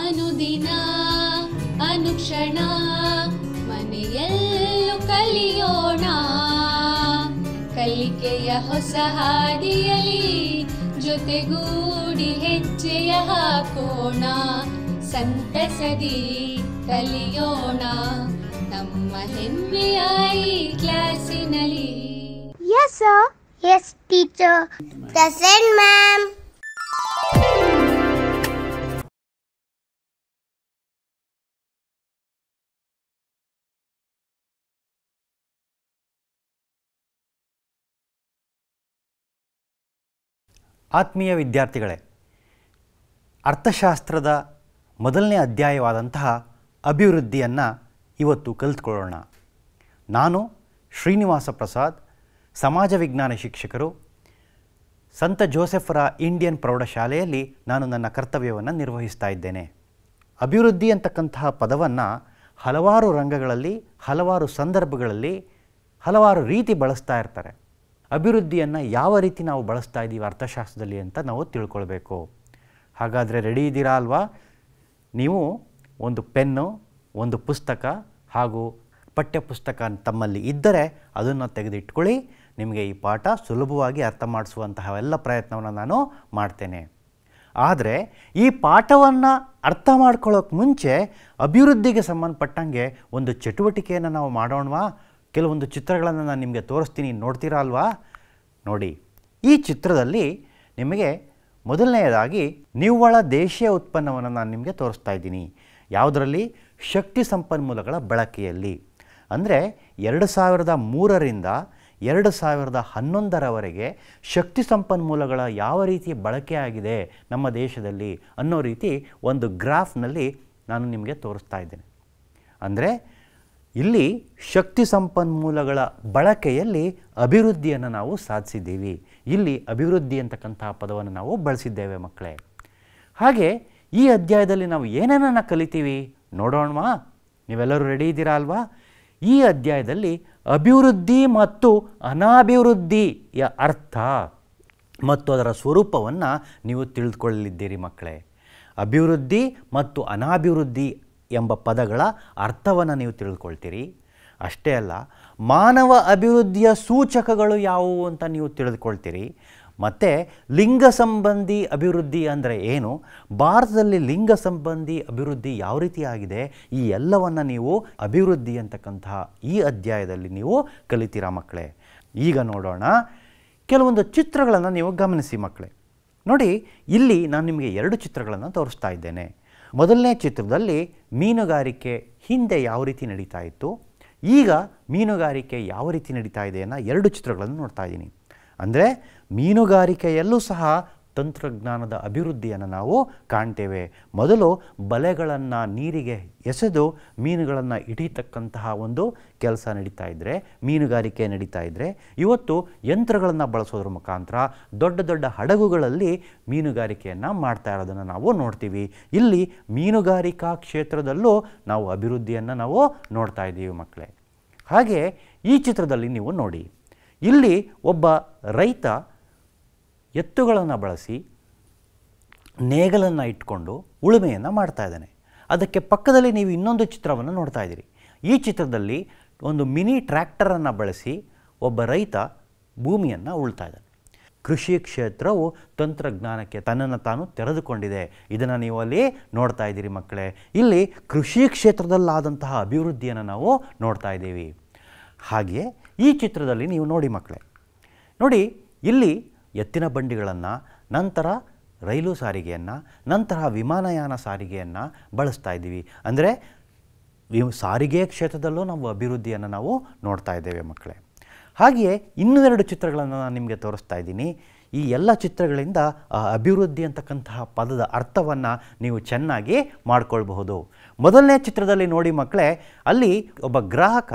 ಅನುದಿನ ಅನುಕ್ಷಣ ಮನೆಯಲ್ಲೂ ಕಲಿಯೋಣ. ಕಲಿಕೆಯ ಹೊಸ ಹಾದಿಯಲ್ಲಿ ಜೊತೆಗೂಡಿ ಹೆಜ್ಜೆಯ ಹಾಕೋಣ. ಸಂತಸದಿ ಕಲಿಯೋಣ ನಮ್ಮ ಹೆಮ್ಮೆಯ ಈ ಕ್ಲಾಸಿನಲ್ಲಿ. Yes sir. Yes, teacher. Present, ma'am. ಆತ್ಮೀಯ ವಿದ್ಯಾರ್ಥಿಗಳೇ, ಅರ್ಥಶಾಸ್ತ್ರದ ಮೊದಲನೇ ಅಧ್ಯಾಯವಾದಂತಹ ಅಭಿವೃದ್ಧಿಯನ್ನು ಇವತ್ತು ಕಲಿತುಕೊಳ್ಳೋಣ. ನಾನು ಶ್ರೀನಿವಾಸ ಪ್ರಸಾದ್, ಸಮಾಜ ವಿಜ್ಞಾನ ಶಿಕ್ಷಕರು, ಸಂತ ಜೋಸೆಫರ ಇಂಡಿಯನ್ ಪ್ರೌಢಶಾಲೆಯಲ್ಲಿ ನಾನು ನನ್ನ ಕರ್ತವ್ಯವನ್ನು ನಿರ್ವಹಿಸ್ತಾ ಇದ್ದೇನೆ. ಅಭಿವೃದ್ಧಿ ಅಂತಕ್ಕಂತಹ ಪದವನ್ನು ಹಲವಾರು ರಂಗಗಳಲ್ಲಿ, ಹಲವಾರು ಸಂದರ್ಭಗಳಲ್ಲಿ, ಹಲವಾರು ರೀತಿ ಬಳಸ್ತಾ ಇರ್ತಾರೆ. ಅಭಿವೃದ್ಧಿಯನ್ನು ಯಾವ ರೀತಿ ನಾವು ಬಳಸ್ತಾ ಇದ್ದೀವಿ ಅರ್ಥಶಾಸ್ತ್ರದಲ್ಲಿ ಅಂತ ನಾವು ತಿಳ್ಕೊಳ್ಬೇಕು. ಹಾಗಾದರೆ ರೆಡಿ ಇದ್ದೀರಾ ಅಲ್ವಾ? ನೀವು ಒಂದು ಪೆನ್ನು, ಒಂದು ಪುಸ್ತಕ ಹಾಗೂ ಪಠ್ಯಪುಸ್ತಕ ತಮ್ಮಲ್ಲಿ ಇದ್ದರೆ ಅದನ್ನು ತೆಗೆದಿಟ್ಕೊಳ್ಳಿ. ನಿಮಗೆ ಈ ಪಾಠ ಸುಲಭವಾಗಿ ಅರ್ಥ ಮಾಡಿಸುವಂತಹ ಎಲ್ಲ ಪ್ರಯತ್ನವನ್ನು ನಾನು ಮಾಡ್ತೇನೆ. ಆದರೆ ಈ ಪಾಠವನ್ನು ಅರ್ಥ ಮಾಡ್ಕೊಳ್ಳೋಕೆ ಮುಂಚೆ ಅಭಿವೃದ್ಧಿಗೆ ಸಂಬಂಧಪಟ್ಟಂಗೆ ಒಂದು ಚಟುವಟಿಕೆಯನ್ನು ನಾವು ಮಾಡೋಣವಾ? ಕೆಲವೊಂದು ಚಿತ್ರಗಳನ್ನು ನಾನು ನಿಮಗೆ ತೋರಿಸ್ತೀನಿ, ನೋಡ್ತೀರಾ ಅಲ್ವಾ? ನೋಡಿ, ಈ ಚಿತ್ರದಲ್ಲಿ ನಿಮಗೆ ಮೊದಲನೆಯದಾಗಿ ನಿವ್ವಳ ದೇಶೀಯ ಉತ್ಪನ್ನವನ್ನು ನಾನು ನಿಮಗೆ ತೋರಿಸ್ತಾ ಇದ್ದೀನಿ. ಯಾವುದರಲ್ಲಿ? ಶಕ್ತಿ ಸಂಪನ್ಮೂಲಗಳ ಬಳಕೆಯಲ್ಲಿ. ಅಂದರೆ 2003ರಿಂದ 2011ರವರೆಗೆ ಶಕ್ತಿ ಸಂಪನ್ಮೂಲಗಳ ಯಾವ ರೀತಿ ಬಳಕೆಯಾಗಿದೆ ನಮ್ಮ ದೇಶದಲ್ಲಿ ಅನ್ನೋ ರೀತಿ ಒಂದು ಗ್ರಾಫ್ನಲ್ಲಿ ನಾನು ನಿಮಗೆ ತೋರಿಸ್ತಾ ಇದ್ದೇನೆ. ಅಂದರೆ ಇಲ್ಲಿ ಶಕ್ತಿ ಸಂಪನ್ಮೂಲಗಳ ಬಳಕೆಯಲ್ಲಿ ಅಭಿವೃದ್ಧಿಯನ್ನು ನಾವು ಸಾಧಿಸಿದ್ದೀವಿ. ಇಲ್ಲಿ ಅಭಿವೃದ್ಧಿ ಅಂತಕ್ಕಂತಹ ಪದವನ್ನು ನಾವು ಬಳಸಿದ್ದೇವೆ ಮಕ್ಕಳೇ. ಹಾಗೆ ಈ ಅಧ್ಯಾಯದಲ್ಲಿ ನಾವು ಏನೇನನ್ನು ಕಲಿತೀವಿ ನೋಡೋಣವಾ? ನೀವೆಲ್ಲರೂ ರೆಡಿ ಇದ್ದೀರಾ ಅಲ್ವಾ? ಈ ಅಧ್ಯಾಯದಲ್ಲಿ ಅಭಿವೃದ್ಧಿ ಮತ್ತು ಅನಾಭಿವೃದ್ಧಿಯ ಅರ್ಥ ಮತ್ತು ಅದರ ಸ್ವರೂಪವನ್ನು ನೀವು ತಿಳಿದುಕೊಳ್ಳಲಿದ್ದೀರಿ ಮಕ್ಕಳೇ. ಅಭಿವೃದ್ಧಿ ಮತ್ತು ಅನಾಭಿವೃದ್ಧಿ ಎಂಬ ಪದಗಳ ಅರ್ಥವನ್ನು ನೀವು ತಿಳಿದುಕೊಳ್ತೀರಿ. ಅಷ್ಟೇ ಅಲ್ಲ, ಮಾನವ ಅಭಿವೃದ್ಧಿಯ ಸೂಚಕಗಳು ಯಾವುವು ಅಂತ ನೀವು ತಿಳಿದುಕೊಳ್ತೀರಿ. ಮತ್ತು ಲಿಂಗ ಸಂಬಂಧಿ ಅಭಿವೃದ್ಧಿ ಅಂದರೆ ಏನು, ಭಾರತದಲ್ಲಿ ಲಿಂಗ ಸಂಬಂಧಿ ಅಭಿವೃದ್ಧಿ ಯಾವ ರೀತಿ ಆಗಿದೆ, ಈ ಎಲ್ಲವನ್ನು ನೀವು ಅಭಿವೃದ್ಧಿ ಅಂತಕ್ಕಂತಹ ಈ ಅಧ್ಯಾಯದಲ್ಲಿ ನೀವು ಕಲಿತೀರಾ ಮಕ್ಕಳೇ. ಈಗ ನೋಡೋಣ ಕೆಲವೊಂದು ಚಿತ್ರಗಳನ್ನು ನೀವು ಗಮನಿಸಿ ಮಕ್ಕಳೇ. ನೋಡಿ, ಇಲ್ಲಿ ನಾನು ನಿಮಗೆ ಎರಡು ಚಿತ್ರಗಳನ್ನು ತೋರಿಸ್ತಾ ಇದ್ದೇನೆ. ಮೊದಲನೇ ಚಿತ್ರದಲ್ಲಿ ಮೀನುಗಾರಿಕೆ ಹಿಂದೆ ಯಾವ ರೀತಿ ನಡೀತಾ ಇತ್ತು, ಈಗ ಮೀನುಗಾರಿಕೆ ಯಾವ ರೀತಿ ನಡೀತಾ ಇದೆ ಅನ್ನೋ ಎರಡು ಚಿತ್ರಗಳನ್ನು ನೋಡ್ತಾ ಇದ್ದೀನಿ. ಅಂದರೆ ಮೀನುಗಾರಿಕೆಯಲ್ಲೂ ಸಹ ತಂತ್ರಜ್ಞಾನದ ಅಭಿವೃದ್ಧಿಯನ್ನು ನಾವು ಕಾಣ್ತೇವೆ. ಮೊದಲು ಬಲೆಗಳನ್ನು ನೀರಿಗೆ ಎಸೆದು ಮೀನುಗಳನ್ನು ಹಿಡಿತಕ್ಕಂತಹ ಒಂದು ಕೆಲಸ ನಡೀತಾ ಇದ್ದರೆ, ಮೀನುಗಾರಿಕೆ ನಡೀತಾ ಇದ್ದರೆ, ಇವತ್ತು ಯಂತ್ರಗಳನ್ನು ಬಳಸೋದ್ರ ಮುಖಾಂತರ ದೊಡ್ಡ ದೊಡ್ಡ ಹಡಗುಗಳಲ್ಲಿ ಮೀನುಗಾರಿಕೆಯನ್ನು ಮಾಡ್ತಾ ಇರೋದನ್ನು ನಾವು ನೋಡ್ತೀವಿ. ಇಲ್ಲಿ ಮೀನುಗಾರಿಕಾ ಕ್ಷೇತ್ರದಲ್ಲೂ ನಾವು ಅಭಿವೃದ್ಧಿಯನ್ನು ನಾವು ನೋಡ್ತಾ ಇದ್ದೀವಿ ಮಕ್ಕಳೇ. ಹಾಗೆ ಈ ಚಿತ್ರದಲ್ಲಿ ನೀವು ನೋಡಿ, ಇಲ್ಲಿ ಒಬ್ಬ ರೈತ ಎತ್ತುಗಳನ್ನು ಬಳಸಿ ನೇಗಲನ್ನು ಇಟ್ಕೊಂಡು ಉಳುಮೆಯನ್ನು ಮಾಡ್ತಾ ಇದ್ದಾನೆ. ಅದಕ್ಕೆ ಪಕ್ಕದಲ್ಲಿ ನೀವು ಇನ್ನೊಂದು ಚಿತ್ರವನ್ನು ನೋಡ್ತಾ ಇದ್ದೀರಿ. ಈ ಚಿತ್ರದಲ್ಲಿ ಒಂದು ಮಿನಿ ಟ್ರ್ಯಾಕ್ಟರನ್ನು ಬಳಸಿ ಒಬ್ಬ ರೈತ ಭೂಮಿಯನ್ನು ಉಳ್ತಾ ಇದ್ದಾನೆ. ಕೃಷಿ ಕ್ಷೇತ್ರವು ತಂತ್ರಜ್ಞಾನಕ್ಕೆ ತನ್ನನ್ನು ತಾನು ತೆರೆದುಕೊಂಡಿದೆ. ಇದನ್ನು ನೀವು ಅಲ್ಲಿ ನೋಡ್ತಾ ಇದ್ದೀರಿ ಮಕ್ಕಳೇ. ಇಲ್ಲಿ ಕೃಷಿ ಕ್ಷೇತ್ರದಲ್ಲಾದಂತಹ ಅಭಿವೃದ್ಧಿಯನ್ನು ನಾವು ನೋಡ್ತಾ ಇದ್ದೀವಿ. ಹಾಗೆಯೇ ಈ ಚಿತ್ರದಲ್ಲಿ ನೀವು ನೋಡಿ ಮಕ್ಕಳೇ, ನೋಡಿ ಇಲ್ಲಿ ಎತ್ತಿನ ಬಂಡಿಗಳನ್ನು, ನಂತರ ರೈಲು ಸಾರಿಗೆಯನ್ನು, ನಂತರ ವಿಮಾನಯಾನ ಸಾರಿಗೆಯನ್ನು ಬಳಸ್ತಾ ಇದ್ದೀವಿ. ಅಂದರೆ ಸಾರಿಗೆ ಕ್ಷೇತ್ರದಲ್ಲೂ ನಾವು ಅಭಿವೃದ್ಧಿಯನ್ನು ನಾವು ನೋಡ್ತಾ ಇದ್ದೇವೆ ಮಕ್ಕಳೇ. ಹಾಗೆಯೇ ಇನ್ನೂ ಎರಡು ಚಿತ್ರಗಳನ್ನು ನಾನು ನಿಮಗೆ ತೋರಿಸ್ತಾ ಇದ್ದೀನಿ. ಈ ಎಲ್ಲ ಚಿತ್ರಗಳಿಂದ ಅಭಿವೃದ್ಧಿ ಅಂತಕ್ಕಂತಹ ಪದದ ಅರ್ಥವನ್ನು ನೀವು ಚೆನ್ನಾಗಿ ಮಾಡಿಕೊಳ್ಬಹುದು. ಮೊದಲನೇ ಚಿತ್ರದಲ್ಲಿ ನೋಡಿ ಮಕ್ಕಳೇ, ಅಲ್ಲಿ ಒಬ್ಬ ಗ್ರಾಹಕ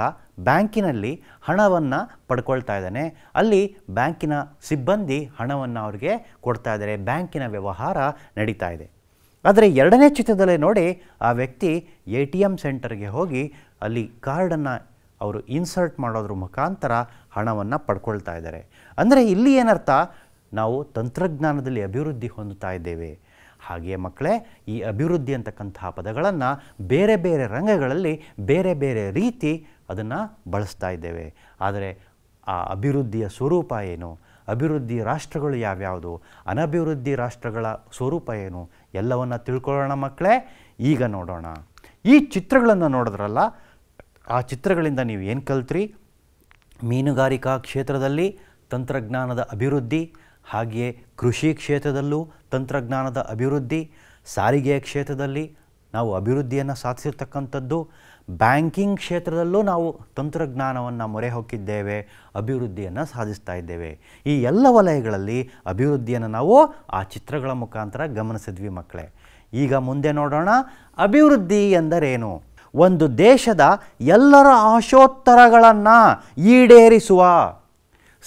ಬ್ಯಾಂಕಿನಲ್ಲಿ ಹಣವನ್ನು ಪಡ್ಕೊಳ್ತಾ ಇದ್ದಾನೆ. ಅಲ್ಲಿ ಬ್ಯಾಂಕಿನ ಸಿಬ್ಬಂದಿ ಹಣವನ್ನು ಅವ್ರಿಗೆ ಕೊಡ್ತಾ ಇದ್ದಾರೆ, ಬ್ಯಾಂಕಿನ ವ್ಯವಹಾರ ನಡೀತಾ ಇದೆ. ಆದರೆ ಎರಡನೇ ಚಿತ್ರದಲ್ಲಿ ನೋಡಿ, ಆ ವ್ಯಕ್ತಿ ATM ಸೆಂಟರ್ಗೆ ಹೋಗಿ ಅಲ್ಲಿ ಕಾರ್ಡನ್ನು ಅವರು ಇನ್ಸರ್ಟ್ ಮಾಡೋದ್ರ ಮುಖಾಂತರ ಹಣವನ್ನು ಪಡ್ಕೊಳ್ತಾ ಇದ್ದಾರೆ. ಅಂದರೆ ಇಲ್ಲಿ ಏನರ್ಥ, ನಾವು ತಂತ್ರಜ್ಞಾನದಲ್ಲಿ ಅಭಿವೃದ್ಧಿ ಹೊಂದುತ್ತಾ ಇದ್ದೇವೆ. ಹಾಗೆ ಮಕ್ಕಳೇ ಈ ಅಭಿವೃದ್ಧಿ ಅಂತಕ್ಕಂಥ ಪದಗಳನ್ನು ಬೇರೆ ಬೇರೆ ರಂಗಗಳಲ್ಲಿ ಬೇರೆ ಬೇರೆ ರೀತಿ ಅದನ್ನು ಬಳಸ್ತಾ ಇದ್ದೇವೆ. ಆದರೆ ಆ ಅಭಿವೃದ್ಧಿಯ ಸ್ವರೂಪ ಏನು, ಅಭಿವೃದ್ಧಿ ರಾಷ್ಟ್ರಗಳು ಯಾವ್ಯಾವುದು, ಅನಭಿವೃದ್ಧಿ ರಾಷ್ಟ್ರಗಳ ಸ್ವರೂಪ ಏನು ಎಲ್ಲವನ್ನು ತಿಳ್ಕೊಳ್ಳೋಣ ಮಕ್ಕಳೇ. ಈಗ ನೋಡೋಣ, ಈ ಚಿತ್ರಗಳನ್ನು ನೋಡಿದ್ರಲ್ಲ, ಆ ಚಿತ್ರಗಳಿಂದ ನೀವು ಏನು ಕಲ್ತ್ರಿ? ಮೀನುಗಾರಿಕಾ ಕ್ಷೇತ್ರದಲ್ಲಿ ತಂತ್ರಜ್ಞಾನದ ಅಭಿವೃದ್ಧಿ, ಹಾಗೆಯೇ ಕೃಷಿ ಕ್ಷೇತ್ರದಲ್ಲೂ ತಂತ್ರಜ್ಞಾನದ ಅಭಿವೃದ್ಧಿ, ಸಾರಿಗೆ ಕ್ಷೇತ್ರದಲ್ಲಿ ನಾವು ಅಭಿವೃದ್ಧಿಯನ್ನು ಸಾಧಿಸಿರ್ತಕ್ಕಂಥದ್ದು, ಬ್ಯಾಂಕಿಂಗ್ ಕ್ಷೇತ್ರದಲ್ಲೂ ನಾವು ತಂತ್ರಜ್ಞಾನವನ್ನು ಮೊರೆ ಹೊಕ್ಕಿದ್ದೇವೆ, ಅಭಿವೃದ್ಧಿಯನ್ನು ಸಾಧಿಸ್ತಾ ಇದ್ದೇವೆ. ಈ ಎಲ್ಲ ವಲಯಗಳಲ್ಲಿ ಅಭಿವೃದ್ಧಿಯನ್ನು ನಾವು ಆ ಚಿತ್ರಗಳ ಮುಖಾಂತರ ಗಮನಿಸಿದ್ವಿ ಮಕ್ಕಳೇ. ಈಗ ಮುಂದೆ ನೋಡೋಣ, ಅಭಿವೃದ್ಧಿ ಎಂದರೇನು? ಒಂದು ದೇಶದ ಎಲ್ಲರ ಆಶೋತ್ತರಗಳನ್ನು ಈಡೇರಿಸುವ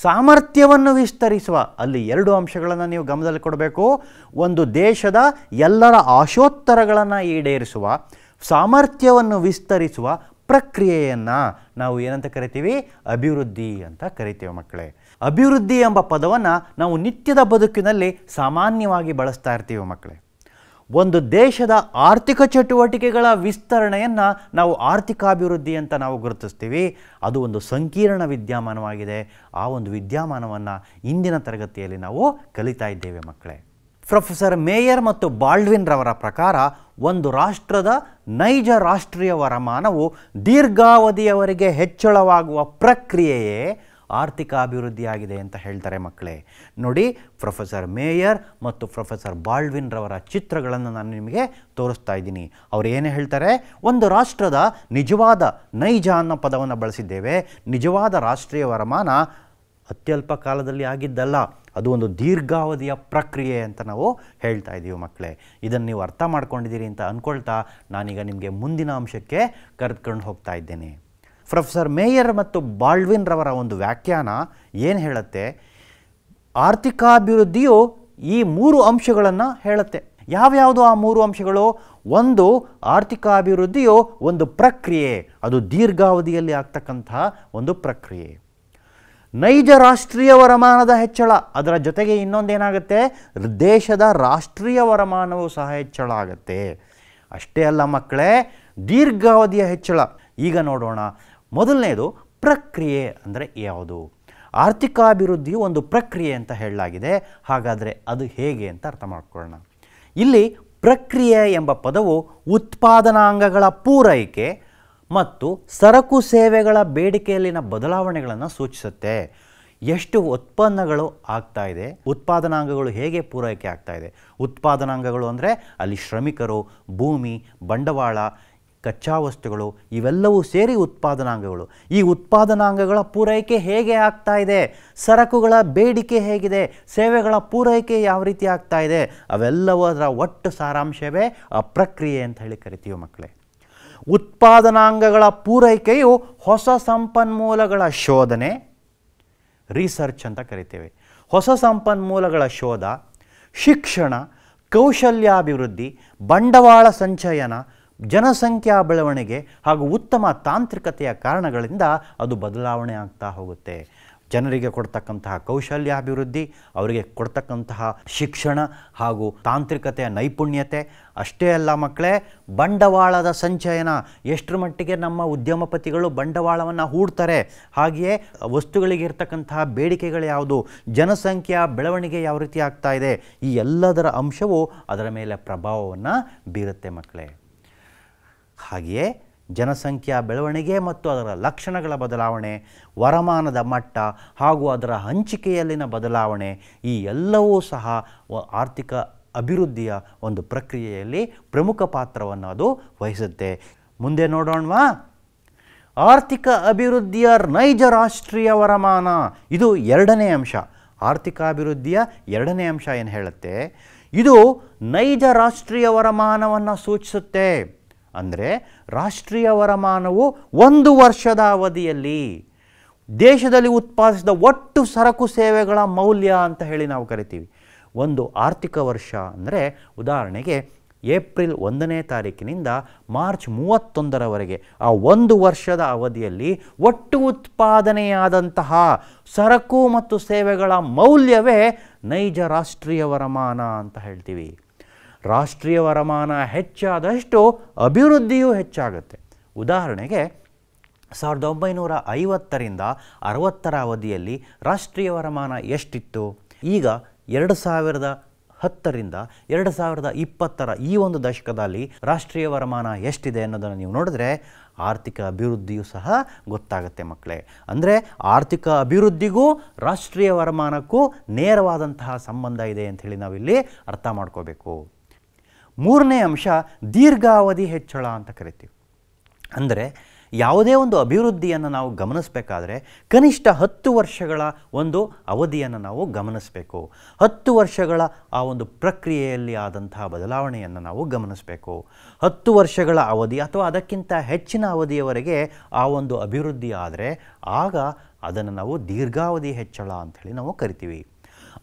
ಸಾಮರ್ಥ್ಯವನ್ನು ವಿಸ್ತರಿಸುವ. ಅಲ್ಲಿ ಎರಡು ಅಂಶಗಳನ್ನು ನೀವು ಗಮನದಲ್ಲಿ ಕೊಡಬೇಕು. ಒಂದು ದೇಶದ ಎಲ್ಲರ ಆಶೋತ್ತರಗಳನ್ನು ಈಡೇರಿಸುವ ಸಾಮರ್ಥ್ಯವನ್ನು ವಿಸ್ತರಿಸುವ ಪ್ರಕ್ರಿಯೆಯನ್ನು ನಾವು ಏನಂತ ಕರಿತೀವಿ? ಅಭಿವೃದ್ಧಿ ಅಂತ ಕರಿತೀವಿ ಮಕ್ಕಳೇ. ಅಭಿವೃದ್ಧಿ ಎಂಬ ಪದವನ್ನು ನಾವು ನಿತ್ಯದ ಬದುಕಿನಲ್ಲಿ ಸಾಮಾನ್ಯವಾಗಿ ಬಳಸ್ತಾ ಇರ್ತೀವಿ ಮಕ್ಕಳೇ. ಒಂದು ದೇಶದ ಆರ್ಥಿಕ ಚಟುವಟಿಕೆಗಳ ವಿಸ್ತರಣೆಯನ್ನು ನಾವು ಆರ್ಥಿಕಾಭಿವೃದ್ಧಿ ಅಂತ ನಾವು ಗುರುತಿಸ್ತೀವಿ. ಅದು ಒಂದು ಸಂಕೀರ್ಣ ವಿದ್ಯಮಾನವಾಗಿದೆ. ಆ ಒಂದು ವಿದ್ಯಮಾನವನ್ನು ಇಂದಿನ ತರಗತಿಯಲ್ಲಿ ನಾವು ಕಲಿತಾ ಇದ್ದೇವೆ ಮಕ್ಕಳೇ. ಪ್ರೊಫೆಸರ್ ಮೇಯರ್ ಮತ್ತು ಬಾಲ್ಡ್ವಿನ್ ರವರ ಪ್ರಕಾರ ಒಂದು ರಾಷ್ಟ್ರದ ನೈಜ ರಾಷ್ಟ್ರೀಯ ವರಮಾನವು ದೀರ್ಘಾವಧಿಯವರೆಗೆ ಹೆಚ್ಚಳವಾಗುವ ಪ್ರಕ್ರಿಯೆಯೇ ಆರ್ಥಿಕ ಅಭಿವೃದ್ಧಿಯಾಗಿದೆ ಅಂತ ಹೇಳ್ತಾರೆ ಮಕ್ಕಳೇ. ನೋಡಿ, ಪ್ರೊಫೆಸರ್ ಮೇಯರ್ ಮತ್ತು ಪ್ರೊಫೆಸರ್ ಬಾಲ್ಡ್ವಿನ್ ರವರ ಚಿತ್ರಗಳನ್ನು ನಾನು ನಿಮಗೆ ತೋರಿಸ್ತಾ ಇದ್ದೀನಿ. ಅವರು ಏನು ಹೇಳ್ತಾರೆ? ಒಂದು ರಾಷ್ಟ್ರದ ನಿಜವಾದ, ನೈಜ ಅನ್ನೋ ಪದವನ್ನು ಬಳಸಿದ್ದೇವೆ. ನಿಜವಾದ ರಾಷ್ಟ್ರೀಯ ವರಮಾನ ಅತ್ಯಲ್ಪ ಕಾಲದಲ್ಲಿ ಆಗಿದ್ದಲ್ಲ, ಅದು ಒಂದು ದೀರ್ಘಾವಧಿಯ ಪ್ರಕ್ರಿಯೆ ಅಂತ ನಾವು ಹೇಳ್ತಾ ಇದ್ದೀವಿ ಮಕ್ಕಳೇ. ಇದನ್ನು ನೀವು ಅರ್ಥ ಮಾಡ್ಕೊಂಡಿದ್ದೀರಿ ಅಂತ ಅಂದ್ಕೊಳ್ತಾ ನಾನೀಗ ನಿಮಗೆ ಮುಂದಿನ ಅಂಶಕ್ಕೆ ಕರೆದುಕೊಂಡು ಹೋಗ್ತಾ ಇದ್ದೇನೆ. ಪ್ರೊಫೆಸರ್ ಮೇಯರ್ ಮತ್ತು ಬಾಲ್ಡ್ವಿನ್ ರವರ ಒಂದು ವ್ಯಾಖ್ಯಾನ ಏನು ಹೇಳುತ್ತೆ? ಆರ್ಥಿಕಾಭಿವೃದ್ಧಿಯು ಈ ಮೂರು ಅಂಶಗಳನ್ನು ಹೇಳುತ್ತೆ. ಯಾವ್ಯಾವುದು ಆ ಮೂರು ಅಂಶಗಳು? ಒಂದು, ಆರ್ಥಿಕಾಭಿವೃದ್ಧಿಯು ಒಂದು ಪ್ರಕ್ರಿಯೆ, ಅದು ದೀರ್ಘಾವಧಿಯಲ್ಲಿ ಆಗ್ತಕ್ಕಂಥ ಒಂದು ಪ್ರಕ್ರಿಯೆ. ನೈಜ ರಾಷ್ಟ್ರೀಯ ವರಮಾನದ ಹೆಚ್ಚಳ, ಅದರ ಜೊತೆಗೆ ಇನ್ನೊಂದೇನಾಗುತ್ತೆ? ದೇಶದ ರಾಷ್ಟ್ರೀಯ ವರಮಾನವೂ ಸಹ ಹೆಚ್ಚಳ ಆಗುತ್ತೆ. ಅಷ್ಟೇ ಅಲ್ಲ ಮಕ್ಕಳೇ, ದೀರ್ಘಾವಧಿಯ ಹೆಚ್ಚಳ. ಈಗ ನೋಡೋಣ, ಮೊದಲನೇದು ಪ್ರಕ್ರಿಯೆ ಅಂದರೆ ಯಾವುದು? ಆರ್ಥಿಕಾಭಿವೃದ್ಧಿಯು ಒಂದು ಪ್ರಕ್ರಿಯೆ ಅಂತ ಹೇಳಲಾಗಿದೆ. ಹಾಗಾದರೆ ಅದು ಹೇಗೆ ಅಂತ ಅರ್ಥ ಮಾಡ್ಕೊಳ್ಳೋಣ. ಇಲ್ಲಿ ಪ್ರಕ್ರಿಯೆ ಎಂಬ ಪದವು ಉತ್ಪಾದನಾಂಗಗಳ ಪೂರೈಕೆ ಮತ್ತು ಸರಕು ಸೇವೆಗಳ ಬೇಡಿಕೆಯಲ್ಲಿನ ಬದಲಾವಣೆಗಳನ್ನು ಸೂಚಿಸುತ್ತೆ. ಎಷ್ಟು ಉತ್ಪನ್ನಗಳು ಆಗ್ತಾ ಇದೆ, ಉತ್ಪಾದನಾಂಗಗಳು ಹೇಗೆ ಪೂರೈಕೆ ಆಗ್ತಾ ಇದೆ. ಉತ್ಪಾದನಾಂಗಗಳು ಅಂದರೆ ಅಲ್ಲಿ ಶ್ರಮಿಕರು, ಭೂಮಿ, ಬಂಡವಾಳ, ಕಚ್ಚಾ ವಸ್ತುಗಳು ಇವೆಲ್ಲವೂ ಸೇರಿ ಉತ್ಪಾದನಾಂಗಗಳು. ಈ ಉತ್ಪಾದನಾಂಗಗಳ ಪೂರೈಕೆ ಹೇಗೆ ಆಗ್ತಾ ಇದೆ, ಸರಕುಗಳ ಬೇಡಿಕೆ ಹೇಗಿದೆ, ಸೇವೆಗಳ ಪೂರೈಕೆ ಯಾವ ರೀತಿ ಆಗ್ತಾ ಇದೆ, ಅವೆಲ್ಲವರ ಒಟ್ಟು ಸಾರಾಂಶವೇ ಆ ಪ್ರಕ್ರಿಯೆ ಅಂತ ಹೇಳಿ ಕರಿತೀವಿ ಮಕ್ಕಳೇ. ಉತ್ಪಾದನಾಂಗಗಳ ಪೂರೈಕೆಯು ಹೊಸ ಸಂಪನ್ಮೂಲಗಳ ಶೋಧನೆ, ರಿಸರ್ಚ್ ಅಂತ ಕರಿತೇವೆ, ಹೊಸ ಸಂಪನ್ಮೂಲಗಳ ಶೋಧ, ಶಿಕ್ಷಣ, ಕೌಶಲ್ಯಾಭಿವೃದ್ಧಿ, ಬಂಡವಾಳ ಸಂಚಯನ, ಜನಸಂಖ್ಯಾ ಬೆಳವಣಿಗೆ ಹಾಗೂ ಉತ್ತಮ ತಾಂತ್ರಿಕತೆಯ ಕಾರಣಗಳಿಂದ ಅದು ಬದಲಾವಣೆ ಆಗ್ತಾ ಹೋಗುತ್ತೆ. ಜನರಿಗೆ ಕೊಡ್ತಕ್ಕಂತಹ ಕೌಶಲ್ಯಾಭಿವೃದ್ಧಿ, ಅವರಿಗೆ ಕೊಡ್ತಕ್ಕಂತಹ ಶಿಕ್ಷಣ ಹಾಗೂ ತಾಂತ್ರಿಕತೆಯ ನೈಪುಣ್ಯತೆ. ಅಷ್ಟೇ ಅಲ್ಲ ಮಕ್ಕಳೇ, ಬಂಡವಾಳದ ಸಂಚಯನ, ಎಷ್ಟರ ಮಟ್ಟಿಗೆ ನಮ್ಮ ಉದ್ಯಮಪತಿಗಳು ಬಂಡವಾಳವನ್ನು ಹೂಡ್ತಾರೆ, ಹಾಗೆಯೇ ವಸ್ತುಗಳಿಗೆ ಇರ್ತಕ್ಕಂತಹ ಬೇಡಿಕೆಗಳು ಯಾವುದು, ಜನಸಂಖ್ಯಾ ಬೆಳವಣಿಗೆ ಯಾವ ರೀತಿ ಆಗ್ತಾ ಇದೆ, ಈ ಎಲ್ಲದರ ಅಂಶವು ಅದರ ಮೇಲೆ ಪ್ರಭಾವವನ್ನು ಬೀರುತ್ತೆ ಮಕ್ಕಳೇ. ಹಾಗೆಯೇ ಜನಸಂಖ್ಯಾ ಬೆಳವಣಿಗೆ ಮತ್ತು ಅದರ ಲಕ್ಷಣಗಳ ಬದಲಾವಣೆ, ವರಮಾನದ ಮಟ್ಟ ಹಾಗೂ ಅದರ ಹಂಚಿಕೆಯಲ್ಲಿನ ಬದಲಾವಣೆ, ಈ ಎಲ್ಲವೂ ಸಹ ಆರ್ಥಿಕ ಅಭಿವೃದ್ಧಿಯ ಒಂದು ಪ್ರಕ್ರಿಯೆಯಲ್ಲಿ ಪ್ರಮುಖ ಪಾತ್ರವನ್ನು ಅದು ವಹಿಸುತ್ತೆ. ಮುಂದೆ ನೋಡೋಣವಾ, ಆರ್ಥಿಕ ಅಭಿವೃದ್ಧಿಯ ನೈಜ ರಾಷ್ಟ್ರೀಯ ವರಮಾನ, ಇದು ಎರಡನೇ ಅಂಶ. ಆರ್ಥಿಕಾಭಿವೃದ್ಧಿಯ ಎರಡನೇ ಅಂಶ ಏನು ಹೇಳುತ್ತೆ? ಇದು ನೈಜ ರಾಷ್ಟ್ರೀಯ ವರಮಾನವನ್ನು ಸೂಚಿಸುತ್ತೆ. ಅಂದರೆ ರಾಷ್ಟ್ರೀಯ ವರಮಾನವು ಒಂದು ವರ್ಷದ ಅವಧಿಯಲ್ಲಿ ದೇಶದಲ್ಲಿ ಉತ್ಪಾದಿಸಿದ ಒಟ್ಟು ಸರಕು ಸೇವೆಗಳ ಮೌಲ್ಯ ಅಂತ ಹೇಳಿ ನಾವು ಕರಿತೀವಿ. ಒಂದು ಆರ್ಥಿಕ ವರ್ಷ ಅಂದರೆ ಉದಾಹರಣೆಗೆ ಏಪ್ರಿಲ್ 1ನೇ ತಾರೀಕಿನಿಂದ ಮಾರ್ಚ್ 31ರವರೆಗೆ, ಆ ಒಂದು ವರ್ಷದ ಅವಧಿಯಲ್ಲಿ ಒಟ್ಟು ಉತ್ಪಾದನೆಯಾದಂತಹ ಸರಕು ಮತ್ತು ಸೇವೆಗಳ ಮೌಲ್ಯವೇ ನೈಜ ರಾಷ್ಟ್ರೀಯ ವರಮಾನ ಅಂತ ಹೇಳ್ತೀವಿ. राष्ट्रीय वरमान ಹೆಚ್ಚಾದಷ್ಟು ಅಭಿವೃದ್ಧಿಯೂ ಹೆಚ್ಚಾಗುತ್ತೆ. ಉದಾಹರಣೆಗೆ 1950 ರಿಂದ 60 ರ ಅವಧಿಯಲ್ಲಿ ರಾಷ್ಟ್ರೀಯ ವರಮಾನ ಎಷ್ಟಿತ್ತು? ಈಗ 2010 ರಿಂದ 2020 ರ ಈ ಒಂದು ದಶಕದಲ್ಲಿ ರಾಷ್ಟ್ರೀಯ ವರಮಾನ ಎಷ್ಟಿದೆ ಅನ್ನೋದನ್ನು ನೀವು ನೋಡಿದ್ರೆ ಆರ್ಥಿಕ ಅಭಿವೃದ್ಧಿಯೂ ಸಹ ಗೊತ್ತಾಗುತ್ತೆ ಮಕ್ಕಳೇ. ಅಂದರೆ ಆರ್ಥಿಕ ಅಭಿವೃದ್ಧಿಗೂ ರಾಷ್ಟ್ರೀಯ ವರಮಾನಕ್ಕೂ ನೇರವಾದಂತಹ ಸಂಬಂಧ ಇದೆ ಅಂತ ಹೇಳಿ ನಾವಿಲ್ಲಿ ಅರ್ಥ ಮಾಡ್ಕೋಬೇಕು. ಮೂರನೇ ಅಂಶ ದೀರ್ಘಾವಧಿ ಹೆಚ್ಚಳ ಅಂತ ಕರಿತೀವಿ. ಅಂದರೆ ಯಾವುದೇ ಒಂದು ಅಭಿವೃದ್ಧಿಯನ್ನು ನಾವು ಗಮನಿಸಬೇಕಾದ್ರೆ ಕನಿಷ್ಠ 10 ವರ್ಷಗಳ ಒಂದು ಅವಧಿಯನ್ನು ನಾವು ಗಮನಿಸಬೇಕು. 10 ವರ್ಷಗಳ ಆ ಒಂದು ಪ್ರಕ್ರಿಯೆಯಲ್ಲಿ ಆದಂತಹ ಬದಲಾವಣೆಯನ್ನು ನಾವು ಗಮನಿಸಬೇಕು. 10 ವರ್ಷಗಳ ಅವಧಿ ಅಥವಾ ಅದಕ್ಕಿಂತ ಹೆಚ್ಚಿನ ಅವಧಿಯವರೆಗೆ ಆ ಒಂದು ಅಭಿವೃದ್ಧಿ ಆದರೆ ಆಗ ಅದನ್ನು ನಾವು ದೀರ್ಘಾವಧಿ ಹೆಚ್ಚಳ ಅಂಥೇಳಿ ನಾವು ಕರಿತೀವಿ.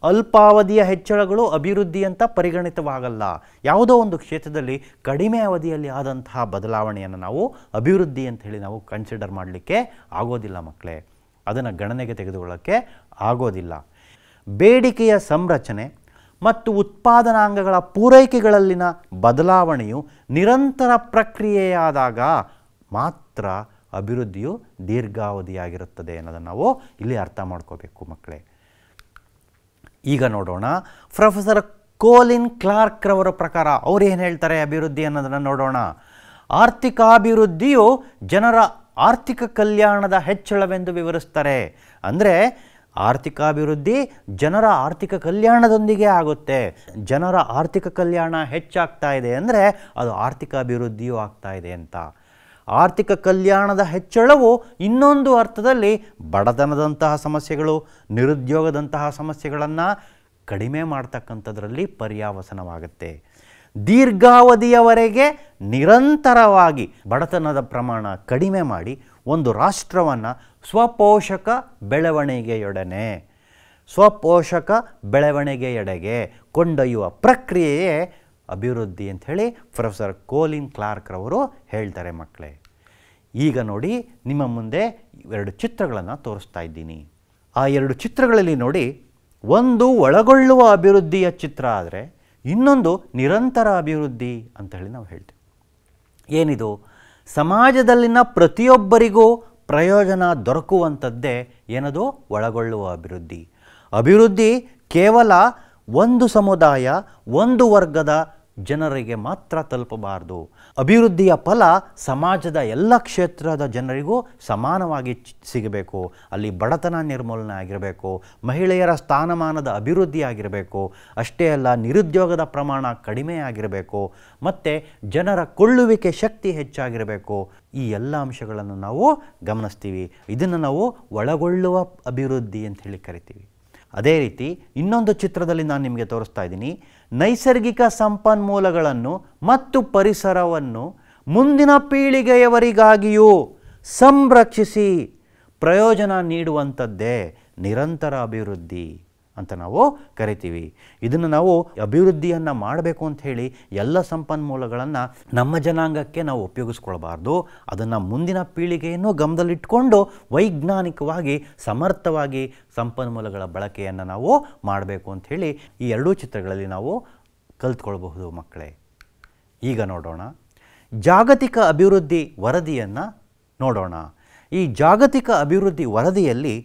ಅಲ್ಪಾವಧಿಯ ಹೆಚ್ಚಳಗಳು ಅಭಿವೃದ್ಧಿ ಅಂತ ಪರಿಗಣಿತವಾಗಲ್ಲ. ಯಾವುದೋ ಒಂದು ಕ್ಷೇತ್ರದಲ್ಲಿ ಕಡಿಮೆ ಅವಧಿಯಲ್ಲಿ ಆದಂತಹ ಬದಲಾವಣೆಯನ್ನು ನಾವು ಅಭಿವೃದ್ಧಿ ಅಂಥೇಳಿ ನಾವು ಕನ್ಸಿಡರ್ ಮಾಡಲಿಕ್ಕೆ ಆಗೋದಿಲ್ಲ ಮಕ್ಕಳೇ. ಅದನ್ನು ಗಣನೆಗೆ ತೆಗೆದುಕೊಳ್ಳೋಕ್ಕೆ ಆಗೋದಿಲ್ಲ. ಬೇಡಿಕೆಯ ಸಂರಚನೆ ಮತ್ತು ಉತ್ಪಾದನಾಂಗಗಳ ಪೂರೈಕೆಗಳಲ್ಲಿನ ಬದಲಾವಣೆಯು ನಿರಂತರ ಪ್ರಕ್ರಿಯೆಯಾದಾಗ ಮಾತ್ರ ಅಭಿವೃದ್ಧಿಯು ದೀರ್ಘಾವಧಿಯಾಗಿರುತ್ತದೆ ಅನ್ನೋದನ್ನು ನಾವು ಇಲ್ಲಿ ಅರ್ಥ ಮಾಡ್ಕೋಬೇಕು ಮಕ್ಕಳೇ. ಈಗ ನೋಡೋಣ ಪ್ರೊಫೆಸರ್ ಕೋಲಿನ್ ಕ್ಲಾರ್ಕ್ ರವರ ಪ್ರಕಾರ ಅವ್ರು ಏನು ಹೇಳ್ತಾರೆ ಅಭಿವೃದ್ಧಿ ಅನ್ನೋದನ್ನು ನೋಡೋಣ. ಆರ್ಥಿಕಾಭಿವೃದ್ಧಿಯು ಜನರ ಆರ್ಥಿಕ ಕಲ್ಯಾಣದ ಹೆಚ್ಚಳವೆಂದು ವಿವರಿಸ್ತಾರೆ. ಅಂದರೆ ಆರ್ಥಿಕಾಭಿವೃದ್ಧಿ ಜನರ ಆರ್ಥಿಕ ಕಲ್ಯಾಣದೊಂದಿಗೆ ಆಗುತ್ತೆ. ಜನರ ಆರ್ಥಿಕ ಕಲ್ಯಾಣ ಹೆಚ್ಚಾಗ್ತಾ ಇದೆ ಅಂದರೆ ಅದು ಆರ್ಥಿಕ ಅಭಿವೃದ್ಧಿಯೂ ಆಗ್ತಾ ಇದೆ ಅಂತ. ಆರ್ಥಿಕ ಕಲ್ಯಾಣದ ಹೆಚ್ಚಳವು ಇನ್ನೊಂದು ಅರ್ಥದಲ್ಲಿ ಬಡತನದಂತಹ ಸಮಸ್ಯೆಗಳು, ನಿರುದ್ಯೋಗದಂತಹ ಸಮಸ್ಯೆಗಳನ್ನು ಕಡಿಮೆ ಮಾಡ್ತಕ್ಕಂಥದ್ರಲ್ಲಿ ಪರ್ಯಾವಸನವಾಗುತ್ತೆ. ದೀರ್ಘಾವಧಿಯವರೆಗೆ ನಿರಂತರವಾಗಿ ಬಡತನದ ಪ್ರಮಾಣ ಕಡಿಮೆ ಮಾಡಿ ಒಂದು ರಾಷ್ಟ್ರವನ್ನು ಸ್ವಪೋಷಕ ಬೆಳವಣಿಗೆಯೊಡನೆ ಕೊಂಡೊಯ್ಯುವ ಪ್ರಕ್ರಿಯೆಯೇ ಅಭಿವೃದ್ಧಿ ಅಂಥೇಳಿ ಪ್ರೊಫೆಸರ್ ಕೋಲಿನ್ ಕ್ಲಾರ್ಕ್ ರವರು ಹೇಳ್ತಾರೆ ಮಕ್ಕಳೇ. ಈಗ ನೋಡಿ ನಿಮ್ಮ ಮುಂದೆ 2 ಚಿತ್ರಗಳನ್ನು ತೋರಿಸ್ತಾ ಇದ್ದೀನಿ. ಆ 2 ಚಿತ್ರಗಳಲ್ಲಿ ನೋಡಿ, ಒಂದು ಒಳಗೊಳ್ಳುವ ಅಭಿವೃದ್ಧಿಯ ಚಿತ್ರ ಆದರೆ ಇನ್ನೊಂದು ನಿರಂತರ ಅಭಿವೃದ್ಧಿ ಅಂತ ಹೇಳಿ ನಾವು ಹೇಳ್ತೀವಿ. ಏನಿದು? ಸಮಾಜದಲ್ಲಿನ ಪ್ರತಿಯೊಬ್ಬರಿಗೂ ಪ್ರಯೋಜನ ದೊರಕುವಂಥದ್ದೇ ಏನದು? ಒಳಗೊಳ್ಳುವ ಅಭಿವೃದ್ಧಿ. ಅಭಿವೃದ್ಧಿ ಕೇವಲ ಒಂದು ಸಮುದಾಯ, ಒಂದು ವರ್ಗದ ಜನರಿಗೆ ಮಾತ್ರ ತಲುಪಬಾರ್ದು. ಅಭಿವೃದ್ಧಿಯ ಫಲ ಸಮಾಜದ ಎಲ್ಲ ಕ್ಷೇತ್ರದ ಜನರಿಗೂ ಸಮಾನವಾಗಿ ಸಿಗಬೇಕು. ಅಲ್ಲಿ ಬಡತನ ನಿರ್ಮೂಲನೆ ಆಗಿರಬೇಕು, ಮಹಿಳೆಯರ ಸ್ಥಾನಮಾನದ ಅಭಿವೃದ್ಧಿ ಆಗಿರಬೇಕು, ಅಷ್ಟೇ ಅಲ್ಲ ನಿರುದ್ಯೋಗದ ಪ್ರಮಾಣ ಕಡಿಮೆ ಆಗಿರಬೇಕು ಮತ್ತು ಜನರ ಕೊಳ್ಳುವಿಕೆ ಶಕ್ತಿ ಹೆಚ್ಚಾಗಿರಬೇಕು. ಈ ಎಲ್ಲ ಅಂಶಗಳನ್ನು ನಾವು ಗಮನಿಸ್ತೀವಿ. ಇದನ್ನು ನಾವು ಒಳಗೊಳ್ಳುವ ಅಭಿವೃದ್ಧಿ ಅಂತ ಹೇಳಿ ಕರಿತೀವಿ. ಅದೇ ರೀತಿ ಇನ್ನೊಂದು ಚಿತ್ರದಲ್ಲಿ ನಾನು ನಿಮಗೆ ತೋರಿಸ್ತಾ ಇದ್ದೀನಿ, ನೈಸರ್ಗಿಕ ಸಂಪನ್ಮೂಲಗಳನ್ನು ಮತ್ತು ಪರಿಸರವನ್ನು ಮುಂದಿನ ಪೀಳಿಗೆಯವರಿಗಾಗಿಯೂ ಸಂರಕ್ಷಿಸಿ ಪ್ರಯೋಜನ ನೀಡುವಂಥದ್ದೇ ನಿರಂತರ ಅಭಿವೃದ್ಧಿ ಅಂತ ನಾವು ಕರಿತೀವಿ. ಇದನ್ನು ನಾವು ಅಭಿವೃದ್ಧಿಯನ್ನು ಮಾಡಬೇಕು ಅಂಥೇಳಿ ಎಲ್ಲ ಸಂಪನ್ಮೂಲಗಳನ್ನು ನಮ್ಮ ಜನಾಂಗಕ್ಕೆ ನಾವು ಉಪಯೋಗಿಸ್ಕೊಳ್ಬಾರ್ದು. ಅದನ್ನು ಮುಂದಿನ ಪೀಳಿಗೆಯನ್ನು ಗಮನದಲ್ಲಿಟ್ಟುಕೊಂಡು ವೈಜ್ಞಾನಿಕವಾಗಿ ಸಮರ್ಥವಾಗಿ ಸಂಪನ್ಮೂಲಗಳ ಬಳಕೆಯನ್ನು ನಾವು ಮಾಡಬೇಕು ಅಂಥೇಳಿ ಈ 2 ಚಿತ್ರಗಳಲ್ಲಿ ನಾವು ಕಲ್ತ್ಕೊಳ್ಬಹುದು ಮಕ್ಕಳೇ. ಈಗ ನೋಡೋಣ ಜಾಗತಿಕ ಅಭಿವೃದ್ಧಿ ವರದಿಯನ್ನು ನೋಡೋಣ. ಈ ಜಾಗತಿಕ ಅಭಿವೃದ್ಧಿ ವರದಿಯಲ್ಲಿ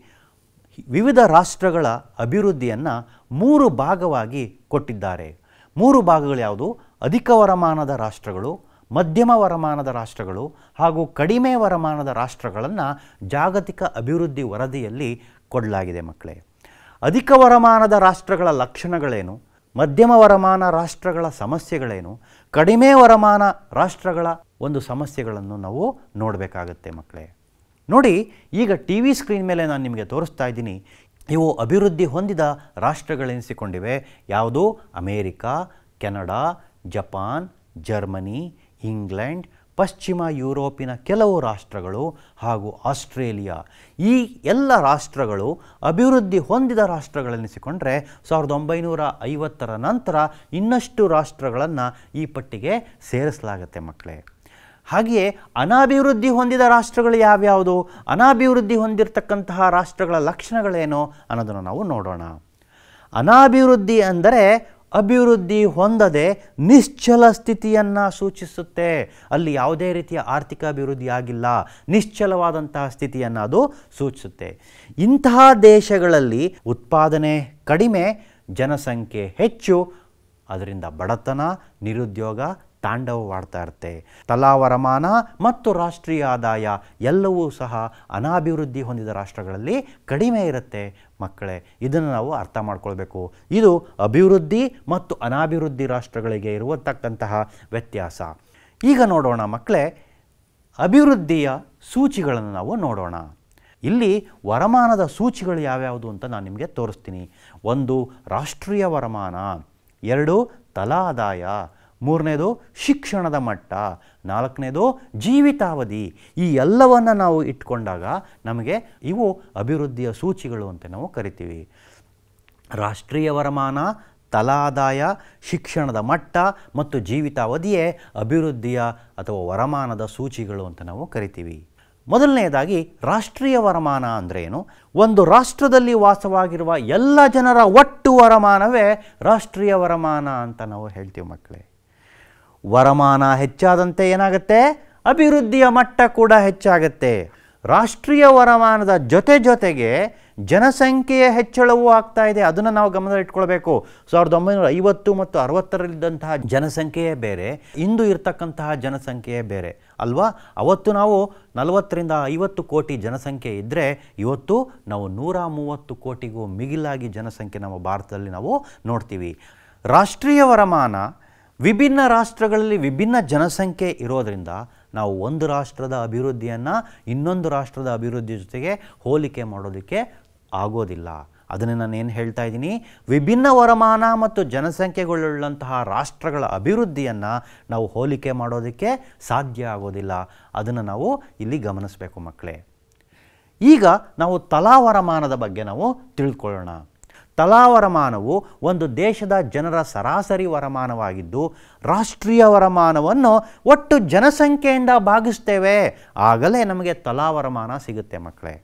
ವಿವಿಧ ರಾಷ್ಟ್ರಗಳ ಅಭಿವೃದ್ಧಿಯನ್ನು 3 ಭಾಗವಾಗಿ ಕೊಟ್ಟಿದ್ದಾರೆ. 3 ಭಾಗಗಳು ಯಾವುದು? ಅಧಿಕ ವರಮಾನದ ರಾಷ್ಟ್ರಗಳು, ಮಧ್ಯಮ ವರಮಾನದ ರಾಷ್ಟ್ರಗಳು ಹಾಗೂ ಕಡಿಮೆ ವರಮಾನದ ರಾಷ್ಟ್ರಗಳನ್ನು ಜಾಗತಿಕ ಅಭಿವೃದ್ಧಿ ವರದಿಯಲ್ಲಿ ಕೊಡಲಾಗಿದೆ ಮಕ್ಕಳೇ. ಅಧಿಕ ವರಮಾನದ ರಾಷ್ಟ್ರಗಳ ಲಕ್ಷಣಗಳೇನು, ಮಧ್ಯಮ ವರಮಾನ ರಾಷ್ಟ್ರಗಳ ಸಮಸ್ಯೆಗಳೇನು, ಕಡಿಮೆ ವರಮಾನ ರಾಷ್ಟ್ರಗಳ ಒಂದು ಸಮಸ್ಯೆಗಳನ್ನು ನಾವು ನೋಡಬೇಕಾಗತ್ತೆ ಮಕ್ಕಳೇ. ನೋಡಿ, ಈಗ ಟಿ ವಿ ಸ್ಕ್ರೀನ್ ಮೇಲೆ ನಾನು ನಿಮಗೆ ತೋರಿಸ್ತಾ ಇದ್ದೀನಿ, ಇವು ಅಭಿವೃದ್ಧಿ ಹೊಂದಿದ ರಾಷ್ಟ್ರಗಳೆನಿಸಿಕೊಂಡಿವೆ. ಯಾವುದು? America, Canada, Japan, Germany, England, ಪಶ್ಚಿಮ ಯುರೋಪಿನ ಕೆಲವು ರಾಷ್ಟ್ರಗಳು ಹಾಗೂ ಆಸ್ಟ್ರೇಲಿಯಾ. ಈ ಎಲ್ಲ ರಾಷ್ಟ್ರಗಳು ಅಭಿವೃದ್ಧಿ ಹೊಂದಿದ ರಾಷ್ಟ್ರಗಳೆನಿಸಿಕೊಂಡ್ರೆ 1950 ರ ನಂತರ ಇನ್ನಷ್ಟು ರಾಷ್ಟ್ರಗಳನ್ನು ಈ ಪಟ್ಟಿಗೆ ಸೇರಿಸಲಾಗುತ್ತೆ ಮಕ್ಕಳೇ. ಹಾಗೆಯೇ ಅನಾಭಿವೃದ್ಧಿ ಹೊಂದಿದ ರಾಷ್ಟ್ರಗಳು ಯಾವ್ಯಾವುದು, ಅನಾಭಿವೃದ್ಧಿ ಹೊಂದಿರತಕ್ಕಂತಹ ರಾಷ್ಟ್ರಗಳ ಲಕ್ಷಣಗಳೇನು ಅನ್ನೋದನ್ನು ನಾವು ನೋಡೋಣ. ಅನಾಭಿವೃದ್ಧಿ ಅಂದರೆ ಅಭಿವೃದ್ಧಿ ಹೊಂದದೆ ನಿಶ್ಚಲ ಸ್ಥಿತಿಯನ್ನು ಸೂಚಿಸುತ್ತೆ. ಅಲ್ಲಿ ಯಾವುದೇ ರೀತಿಯ ಆರ್ಥಿಕ ಅಭಿವೃದ್ಧಿ ಆಗಿಲ್ಲ, ನಿಶ್ಚಲವಾದಂತಹ ಸ್ಥಿತಿಯನ್ನು ಅದು ಸೂಚಿಸುತ್ತೆ. ಇಂತಹ ದೇಶಗಳಲ್ಲಿ ಉತ್ಪಾದನೆ ಕಡಿಮೆ, ಜನಸಂಖ್ಯೆ ಹೆಚ್ಚು, ಅದರಿಂದ ಬಡತನ, ನಿರುದ್ಯೋಗ ತಾಂಡವವಾಡ್ತಾ ಇರುತ್ತೆ. ತಲಾ ವರಮಾನ ಮತ್ತು ರಾಷ್ಟ್ರೀಯ ಆದಾಯ ಎಲ್ಲವೂ ಸಹ ಅನಾಭಿವೃದ್ಧಿ ಹೊಂದಿದ ರಾಷ್ಟ್ರಗಳಲ್ಲಿ ಕಡಿಮೆ ಇರುತ್ತೆ. ಮಕ್ಕಳೇ, ಇದನ್ನು ನಾವು ಅರ್ಥ ಮಾಡ್ಕೊಳ್ಬೇಕು. ಇದು ಅಭಿವೃದ್ಧಿ ಮತ್ತು ಅನಾಭಿವೃದ್ಧಿ ರಾಷ್ಟ್ರಗಳಿಗೆ ಇರುವತಕ್ಕಂತಹ ವ್ಯತ್ಯಾಸ. ಈಗ ನೋಡೋಣ ಮಕ್ಕಳೇ, ಅಭಿವೃದ್ಧಿಯ ಸೂಚಿಗಳನ್ನು ನಾವು ನೋಡೋಣ. ಇಲ್ಲಿ ವರಮಾನದ ಸೂಚಿಗಳು ಯಾವ್ಯಾವುದು ಅಂತ ನಾನು ನಿಮಗೆ ತೋರಿಸ್ತೀನಿ. ಒಂದು ರಾಷ್ಟ್ರೀಯ ವರಮಾನ, ಎರಡು ತಲಾ ಆದಾಯ, ಮೂರನೇದು ಶಿಕ್ಷಣದ ಮಟ್ಟ, ನಾಲ್ಕನೇದು ಜೀವಿತಾವಧಿ. ಈ ಎಲ್ಲವನ್ನು ನಾವು ಇಟ್ಕೊಂಡಾಗ ನಮಗೆ ಇವು ಅಭಿವೃದ್ಧಿಯ ಸೂಚಿಗಳು ಅಂತ ನಾವು ಕರಿತೀವಿ. ರಾಷ್ಟ್ರೀಯ ವರಮಾನ, ತಲಾ ಆದಾಯ, ಶಿಕ್ಷಣದ ಮಟ್ಟ ಮತ್ತು ಜೀವಿತಾವಧಿಯೇ ಅಭಿವೃದ್ಧಿಯ ಅಥವಾ ವರಮಾನದ ಸೂಚಿಗಳು ಅಂತ ನಾವು ಕರಿತೀವಿ. ಮೊದಲನೆಯದಾಗಿ ರಾಷ್ಟ್ರೀಯ ವರಮಾನ ಅಂದರೆ ಏನು? ಒಂದು ರಾಷ್ಟ್ರದಲ್ಲಿ ವಾಸವಾಗಿರುವ ಎಲ್ಲ ಜನರ ಒಟ್ಟು ವರಮಾನವೇ ರಾಷ್ಟ್ರೀಯ ವರಮಾನ ಅಂತ ನಾವು ಹೇಳ್ತೀವಿ ಮಕ್ಕಳೇ. ವರಮಾನ ಹೆಚ್ಚಾದಂತೆ ಏನಾಗುತ್ತೆ? ಅಭಿವೃದ್ಧಿಯ ಮಟ್ಟ ಕೂಡ ಹೆಚ್ಚಾಗುತ್ತೆ. ರಾಷ್ಟ್ರೀಯ ವರಮಾನದ ಜೊತೆ ಜೊತೆಗೆ ಜನಸಂಖ್ಯೆಯ ಹೆಚ್ಚಳವೂ ಆಗ್ತಾ ಇದೆ. ಅದನ್ನು ನಾವು ಗಮನದಲ್ಲಿಟ್ಕೊಳ್ಬೇಕು. 1950 ಮತ್ತು 60ರಲ್ಲಿದ್ದಂತಹ ಜನಸಂಖ್ಯೆಯೇ ಬೇರೆ, ಇಂದು ಇರತಕ್ಕಂತಹ ಜನಸಂಖ್ಯೆಯೇ ಬೇರೆ ಅಲ್ವಾ? ಅವತ್ತು ನಾವು 40 to 50 ಕೋಟಿ ಜನಸಂಖ್ಯೆ ಇದ್ದರೆ, ಇವತ್ತು ನಾವು 130 ಕೋಟಿಗೂ ಮಿಗಿಲಾಗಿ ಜನಸಂಖ್ಯೆ ನಮ್ಮ ಭಾರತದಲ್ಲಿ ನಾವು ನೋಡ್ತೀವಿ. ರಾಷ್ಟ್ರೀಯ ವರಮಾನ ವಿಭಿನ್ನ ರಾಷ್ಟ್ರಗಳಲ್ಲಿ ವಿಭಿನ್ನ ಜನಸಂಖ್ಯೆ ಇರೋದರಿಂದ ನಾವು ಒಂದು ರಾಷ್ಟ್ರದ ಅಭಿವೃದ್ಧಿಯನ್ನು ಇನ್ನೊಂದು ರಾಷ್ಟ್ರದ ಅಭಿವೃದ್ಧಿ ಜೊತೆಗೆ ಹೋಲಿಕೆ ಮಾಡೋದಕ್ಕೆ ಆಗೋದಿಲ್ಲ. ಅದನ್ನು ನಾನೇನು ಹೇಳ್ತಾ ಇದ್ದೀನಿ, ವಿಭಿನ್ನ ವರಮಾನ ಮತ್ತು ಜನಸಂಖ್ಯೆಗಳುಳ್ಳಂತಹ ರಾಷ್ಟ್ರಗಳ ಅಭಿವೃದ್ಧಿಯನ್ನು ನಾವು ಹೋಲಿಕೆ ಮಾಡೋದಕ್ಕೆ ಸಾಧ್ಯ ಆಗೋದಿಲ್ಲ. ಅದನ್ನು ನಾವು ಇಲ್ಲಿ ಗಮನಿಸಬೇಕು ಮಕ್ಕಳೇ. ಈಗ ನಾವು ತಲಾ ವರಮಾನದ ಬಗ್ಗೆ ನಾವು ತಿಳ್ಕೊಳ್ಳೋಣ. ತಲಾ ವರಮಾನವು ಒಂದು ದೇಶದ ಜನರ ಸರಾಸರಿ ವರಮಾನವಾಗಿದ್ದು, ರಾಷ್ಟ್ರೀಯ ವರಮಾನವನ್ನು ಒಟ್ಟು ಜನಸಂಖ್ಯೆಯಿಂದ ಭಾಗಿಸ್ತೇವೆ, ಆಗಲೇ ನಮಗೆ ತಲಾ ವರಮಾನ ಸಿಗುತ್ತೆ ಮಕ್ಕಳೇ.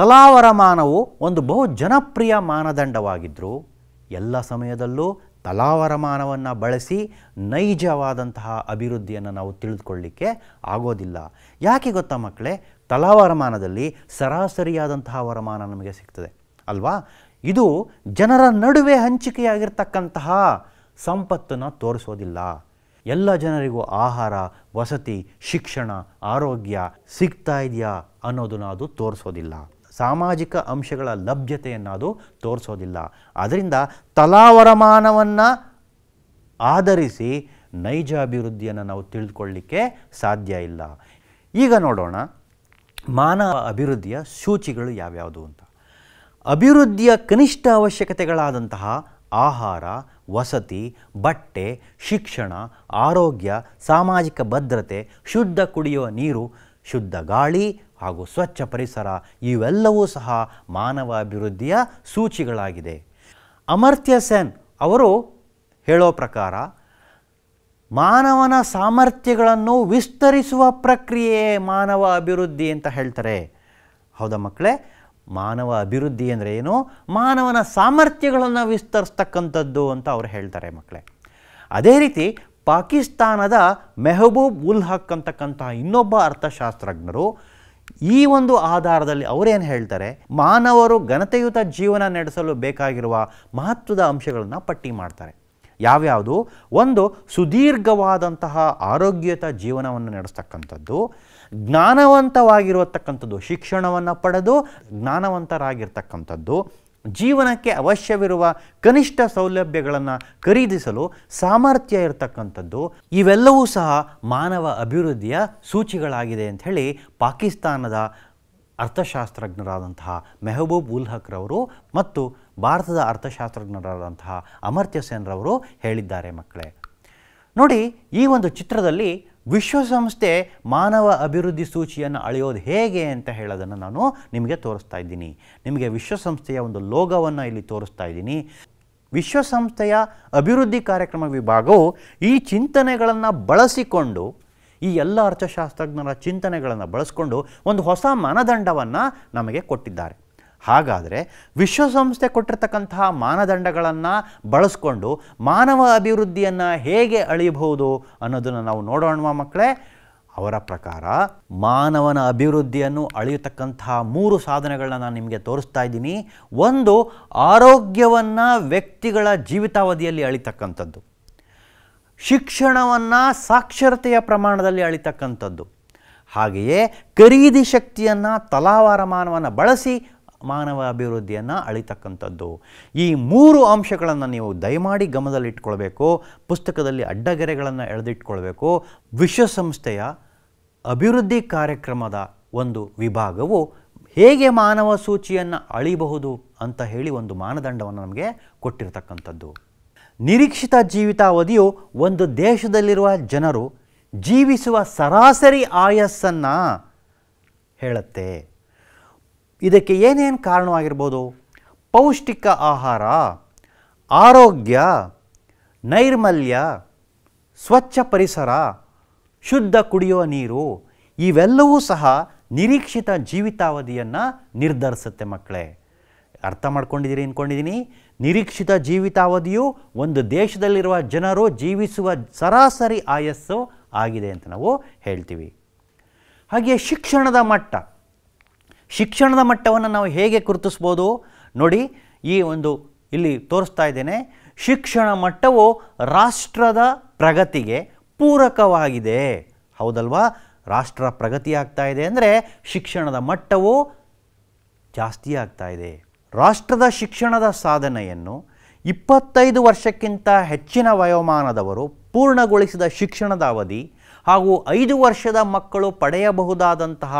ತಲಾ ವರಮಾನವು ಒಂದು ಬಹು ಜನಪ್ರಿಯ ಮಾನದಂಡವಾಗಿದ್ದರೂ ಎಲ್ಲ ಸಮಯದಲ್ಲೂ ತಲಾ ವರಮಾನವನ್ನು ಬಳಸಿ ನೈಜವಾದಂತಹ ಅಭಿವೃದ್ಧಿಯನ್ನು ನಾವು ತಿಳಿದುಕೊಳ್ಳಲಿಕ್ಕೆ ಆಗೋದಿಲ್ಲ. ಯಾಕೆ ಗೊತ್ತಾ ಮಕ್ಕಳೇ? ತಲಾ ವರಮಾನದಲ್ಲಿ ಸರಾಸರಿಯಾದಂತಹ ವರಮಾನ ನಮಗೆ ಸಿಗ್ತದೆ ಅಲ್ವಾ? ಇದು ಜನರ ನಡುವೆ ಹಂಚಿಕೆಯಾಗಿರ್ತಕ್ಕಂತಹ ಸಂಪತ್ತನ್ನು ತೋರಿಸೋದಿಲ್ಲ. ಎಲ್ಲ ಜನರಿಗೂ ಆಹಾರ, ವಸತಿ, ಶಿಕ್ಷಣ, ಆರೋಗ್ಯ ಸಿಗ್ತಾ ಇದೆಯಾ ಅನ್ನೋದನ್ನು ಅದು ತೋರಿಸೋದಿಲ್ಲ. ಸಾಮಾಜಿಕ ಅಂಶಗಳ ಲಭ್ಯತೆಯನ್ನು ಅದು ತೋರಿಸೋದಿಲ್ಲ. ಆದ್ದರಿಂದ ತಲಾ ವರಮಾನವನ್ನು ಆಧರಿಸಿ ನೈಜ ಅಭಿವೃದ್ಧಿಯನ್ನು ನಾವು ತಿಳಿದುಕೊಳ್ಳಲಿಕ್ಕೆ ಸಾಧ್ಯ ಇಲ್ಲ. ಈಗ ನೋಡೋಣ ಮಾನವ ಅಭಿವೃದ್ಧಿಯ ಸೂಚಿಗಳು ಯಾವ್ಯಾವುದು ಅಂತ. ಅಭಿವೃದ್ಧಿಯ ಕನಿಷ್ಠ ಅವಶ್ಯಕತೆಗಳಾದಂತಹ ಆಹಾರ, ವಸತಿ, ಬಟ್ಟೆ, ಶಿಕ್ಷಣ, ಆರೋಗ್ಯ, ಸಾಮಾಜಿಕ ಭದ್ರತೆ, ಶುದ್ಧ ಕುಡಿಯುವ ನೀರು, ಶುದ್ಧ ಗಾಳಿ ಹಾಗೂ ಸ್ವಚ್ಛ ಪರಿಸರ, ಇವೆಲ್ಲವೂ ಸಹ ಮಾನವ ಅಭಿವೃದ್ಧಿಯ ಸೂಚಿಗಳಾಗಿದೆ. ಅಮರ್ತ್ಯ ಸೇನ್ ಅವರು ಹೇಳೋ ಪ್ರಕಾರ ಮಾನವನ ಸಾಮರ್ಥ್ಯಗಳನ್ನು ವಿಸ್ತರಿಸುವ ಪ್ರಕ್ರಿಯೆಯೇ ಮಾನವ ಅಭಿವೃದ್ಧಿ ಅಂತ ಹೇಳ್ತಾರೆ. ಹೌದಾ ಮಕ್ಕಳೇ? ಮಾನವ ಅಭಿವೃದ್ಧಿ ಅಂದರೆ ಏನು? ಮಾನವನ ಸಾಮರ್ಥ್ಯಗಳನ್ನು ವಿಸ್ತರಿಸ್ತಕ್ಕಂಥದ್ದು ಅಂತ ಅವರು ಹೇಳ್ತಾರೆ ಮಕ್ಕಳೇ. ಅದೇ ರೀತಿ ಪಾಕಿಸ್ತಾನದ ಮೆಹಬೂಬ್ ಉಲ್ ಹಕ್ ಅಂತಕ್ಕಂತಹ ಇನ್ನೊಬ್ಬ ಅರ್ಥಶಾಸ್ತ್ರಜ್ಞರು ಈ ಒಂದು ಆಧಾರದಲ್ಲಿ ಅವರೇನು ಹೇಳ್ತಾರೆ, ಮಾನವರು ಘನತೆಯುತ ಜೀವನ ನಡೆಸಲು ಬೇಕಾಗಿರುವ ಮಹತ್ವದ ಅಂಶಗಳನ್ನು ಪಟ್ಟಿ ಮಾಡ್ತಾರೆ. ಯಾವ್ಯಾವುದು? ಒಂದು, ಸುದೀರ್ಘವಾದಂತಹ ಆರೋಗ್ಯಯುತ ಜೀವನವನ್ನು ನಡೆಸ್ತಕ್ಕಂಥದ್ದು, ಜ್ಞಾನವಂತವಾಗಿರತಕ್ಕಂಥದ್ದು, ಶಿಕ್ಷಣವನ್ನು ಪಡೆದು ಜ್ಞಾನವಂತರಾಗಿರ್ತಕ್ಕಂಥದ್ದು, ಜೀವನಕ್ಕೆ ಅವಶ್ಯವಿರುವ ಕನಿಷ್ಠ ಸೌಲಭ್ಯಗಳನ್ನು ಖರೀದಿಸಲು ಸಾಮರ್ಥ್ಯ ಇರತಕ್ಕಂಥದ್ದು, ಇವೆಲ್ಲವೂ ಸಹ ಮಾನವ ಅಭಿವೃದ್ಧಿಯ ಸೂಚಿಗಳಾಗಿದೆ ಅಂಥೇಳಿ ಪಾಕಿಸ್ತಾನದ ಅರ್ಥಶಾಸ್ತ್ರಜ್ಞರಾದಂತಹ ಮೆಹಬೂಬ್ ಉಲ್ ಹಕ್ರವರು ಮತ್ತು ಭಾರತದ ಅರ್ಥಶಾಸ್ತ್ರಜ್ಞರಾದಂತಹ ಅಮರ್ತ್ಯ ಸೇನ್ರವರು ಹೇಳಿದ್ದಾರೆ ಮಕ್ಕಳೇ. ನೋಡಿ, ಈ ಒಂದು ಚಿತ್ರದಲ್ಲಿ ವಿಶ್ವಸಂಸ್ಥೆ ಮಾನವ ಅಭಿವೃದ್ಧಿ ಸೂಚಿಯನ್ನು ಅಳೆಯೋದು ಹೇಗೆ ಅಂತ ಹೇಳೋದನ್ನು ನಾನು ನಿಮಗೆ ತೋರಿಸ್ತಾ ಇದ್ದೀನಿ. ನಿಮಗೆ ವಿಶ್ವಸಂಸ್ಥೆಯ ಒಂದು ಲೋಗೋವನ್ನು ಇಲ್ಲಿ ತೋರಿಸ್ತಾ ಇದ್ದೀನಿ. ವಿಶ್ವಸಂಸ್ಥೆಯ ಅಭಿವೃದ್ಧಿ ಕಾರ್ಯಕ್ರಮ ವಿಭಾಗವು ಈ ಚಿಂತನೆಗಳನ್ನು ಬಳಸಿಕೊಂಡು, ಈ ಎಲ್ಲ ಅರ್ಥಶಾಸ್ತ್ರಜ್ಞರ ಚಿಂತನೆಗಳನ್ನು ಬಳಸಿಕೊಂಡು ಒಂದು ಹೊಸ ಮಾನದಂಡವನ್ನು ನಮಗೆ ಕೊಟ್ಟಿದ್ದಾರೆ. ಹಾಗಾದರೆ ವಿಶ್ವಸಂಸ್ಥೆ ಕೊಟ್ಟಿರತಕ್ಕಂತಹ ಮಾನದಂಡಗಳನ್ನು ಬಳಸಿಕೊಂಡು ಮಾನವ ಅಭಿವೃದ್ಧಿಯನ್ನು ಹೇಗೆ ಅಳೆಯಬಹುದು ಅನ್ನೋದನ್ನು ನಾವು ನೋಡೋಣ ಮಕ್ಕಳೇ. ಅವರ ಪ್ರಕಾರ ಮಾನವನ ಅಭಿವೃದ್ಧಿಯನ್ನು ಅಳೆಯತಕ್ಕಂತಹ ಮೂರು ಸಾಧನಗಳನ್ನ ನಾನು ನಿಮಗೆ ತೋರಿಸ್ತಾ ಇದ್ದೀನಿ. ಒಂದು, ಆರೋಗ್ಯವನ್ನು ವ್ಯಕ್ತಿಗಳ ಜೀವಿತಾವಧಿಯಲ್ಲಿ ಅಳಿತಕ್ಕಂಥದ್ದು, ಶಿಕ್ಷಣವನ್ನು ಸಾಕ್ಷರತೆಯ ಪ್ರಮಾಣದಲ್ಲಿ ಅಳಿತಕ್ಕಂಥದ್ದು, ಹಾಗೆಯೇ ಖರೀದಿ ಶಕ್ತಿಯನ್ನು ತಲಾವಾರ ಮಾನವನ್ನು ಬಳಸಿ ಮಾನವ ಅಭಿವೃದ್ಧಿಯನ್ನು ಅಳಿತಕ್ಕಂಥದ್ದು. ಈ ಮೂರು ಅಂಶಗಳನ್ನು ನೀವು ದಯಮಾಡಿ ಗಮನದಲ್ಲಿಟ್ಕೊಳ್ಬೇಕು, ಪುಸ್ತಕದಲ್ಲಿ ಅಡ್ಡಗೆರೆಗಳನ್ನು ಎಳೆದಿಟ್ಕೊಳ್ಬೇಕು. ವಿಶ್ವಸಂಸ್ಥೆಯ ಅಭಿವೃದ್ಧಿ ಕಾರ್ಯಕ್ರಮದ ಒಂದು ವಿಭಾಗವು ಹೇಗೆ ಮಾನವ ಸೂಚಿಯನ್ನು ಅಳಿಬಹುದು ಅಂತ ಹೇಳಿ ಒಂದು ಮಾನದಂಡವನ್ನು ನಮಗೆ ಕೊಟ್ಟಿರ್ತಕ್ಕಂಥದ್ದು. ನಿರೀಕ್ಷಿತ ಜೀವಿತಾವಧಿಯು ಒಂದು ದೇಶದಲ್ಲಿರುವ ಜನರು ಜೀವಿಸುವ ಸರಾಸರಿ ಆಯಸ್ಸನ್ನು ಹೇಳುತ್ತೆ. ಇದಕ್ಕೆ ಏನೇನು ಕಾರಣವಾಗಿರ್ಬೋದು? ಪೌಷ್ಟಿಕ ಆಹಾರ, ಆರೋಗ್ಯ, ನೈರ್ಮಲ್ಯ, ಸ್ವಚ್ಛ ಪರಿಸರ, ಶುದ್ಧ ಕುಡಿಯುವ ನೀರು, ಇವೆಲ್ಲವೂ ಸಹ ನಿರೀಕ್ಷಿತ ಜೀವಿತಾವಧಿಯನ್ನು ನಿರ್ಧರಿಸುತ್ತೆ ಮಕ್ಕಳೇ. ಅರ್ಥ ಮಾಡ್ಕೊಂಡಿದ್ದೀರಿ ಅಂದ್ಕೊಂಡಿದ್ದೀನಿ. ನಿರೀಕ್ಷಿತ ಜೀವಿತಾವಧಿಯು ಒಂದು ದೇಶದಲ್ಲಿರುವ ಜನರು ಜೀವಿಸುವ ಸರಾಸರಿ ಆಯಸ್ಸು ಆಗಿದೆ ಅಂತ ನಾವು ಹೇಳ್ತೀವಿ. ಹಾಗೆಯೇ ಶಿಕ್ಷಣದ ಮಟ್ಟ, ಶಿಕ್ಷಣದ ಮಟ್ಟವನ್ನು ನಾವು ಹೇಗೆ ಗುರುತಿಸ್ಬೋದು? ನೋಡಿ, ಈ ಒಂದು ಇಲ್ಲಿ ತೋರಿಸ್ತಾ ಇದ್ದೇನೆ. ಶಿಕ್ಷಣ ಮಟ್ಟವು ರಾಷ್ಟ್ರದ ಪ್ರಗತಿಗೆ ಪೂರಕವಾಗಿದೆ. ಹೌದಲ್ವಾ? ರಾಷ್ಟ್ರ ಪ್ರಗತಿ ಆಗ್ತಾ ಇದೆ ಅಂದರೆ ಶಿಕ್ಷಣದ ಮಟ್ಟವು ಜಾಸ್ತಿ ಆಗ್ತಾ ಇದೆ. ರಾಷ್ಟ್ರದ ಶಿಕ್ಷಣದ ಸಾಧನೆಯನ್ನು 25 ವರ್ಷಕ್ಕಿಂತ ಹೆಚ್ಚಿನ ವಯೋಮಾನದವರು ಪೂರ್ಣಗೊಳಿಸಿದ ಶಿಕ್ಷಣದ ಅವಧಿ ಹಾಗೂ 5 ವರ್ಷದ ಮಕ್ಕಳು ಪಡೆಯಬಹುದಾದಂತಹ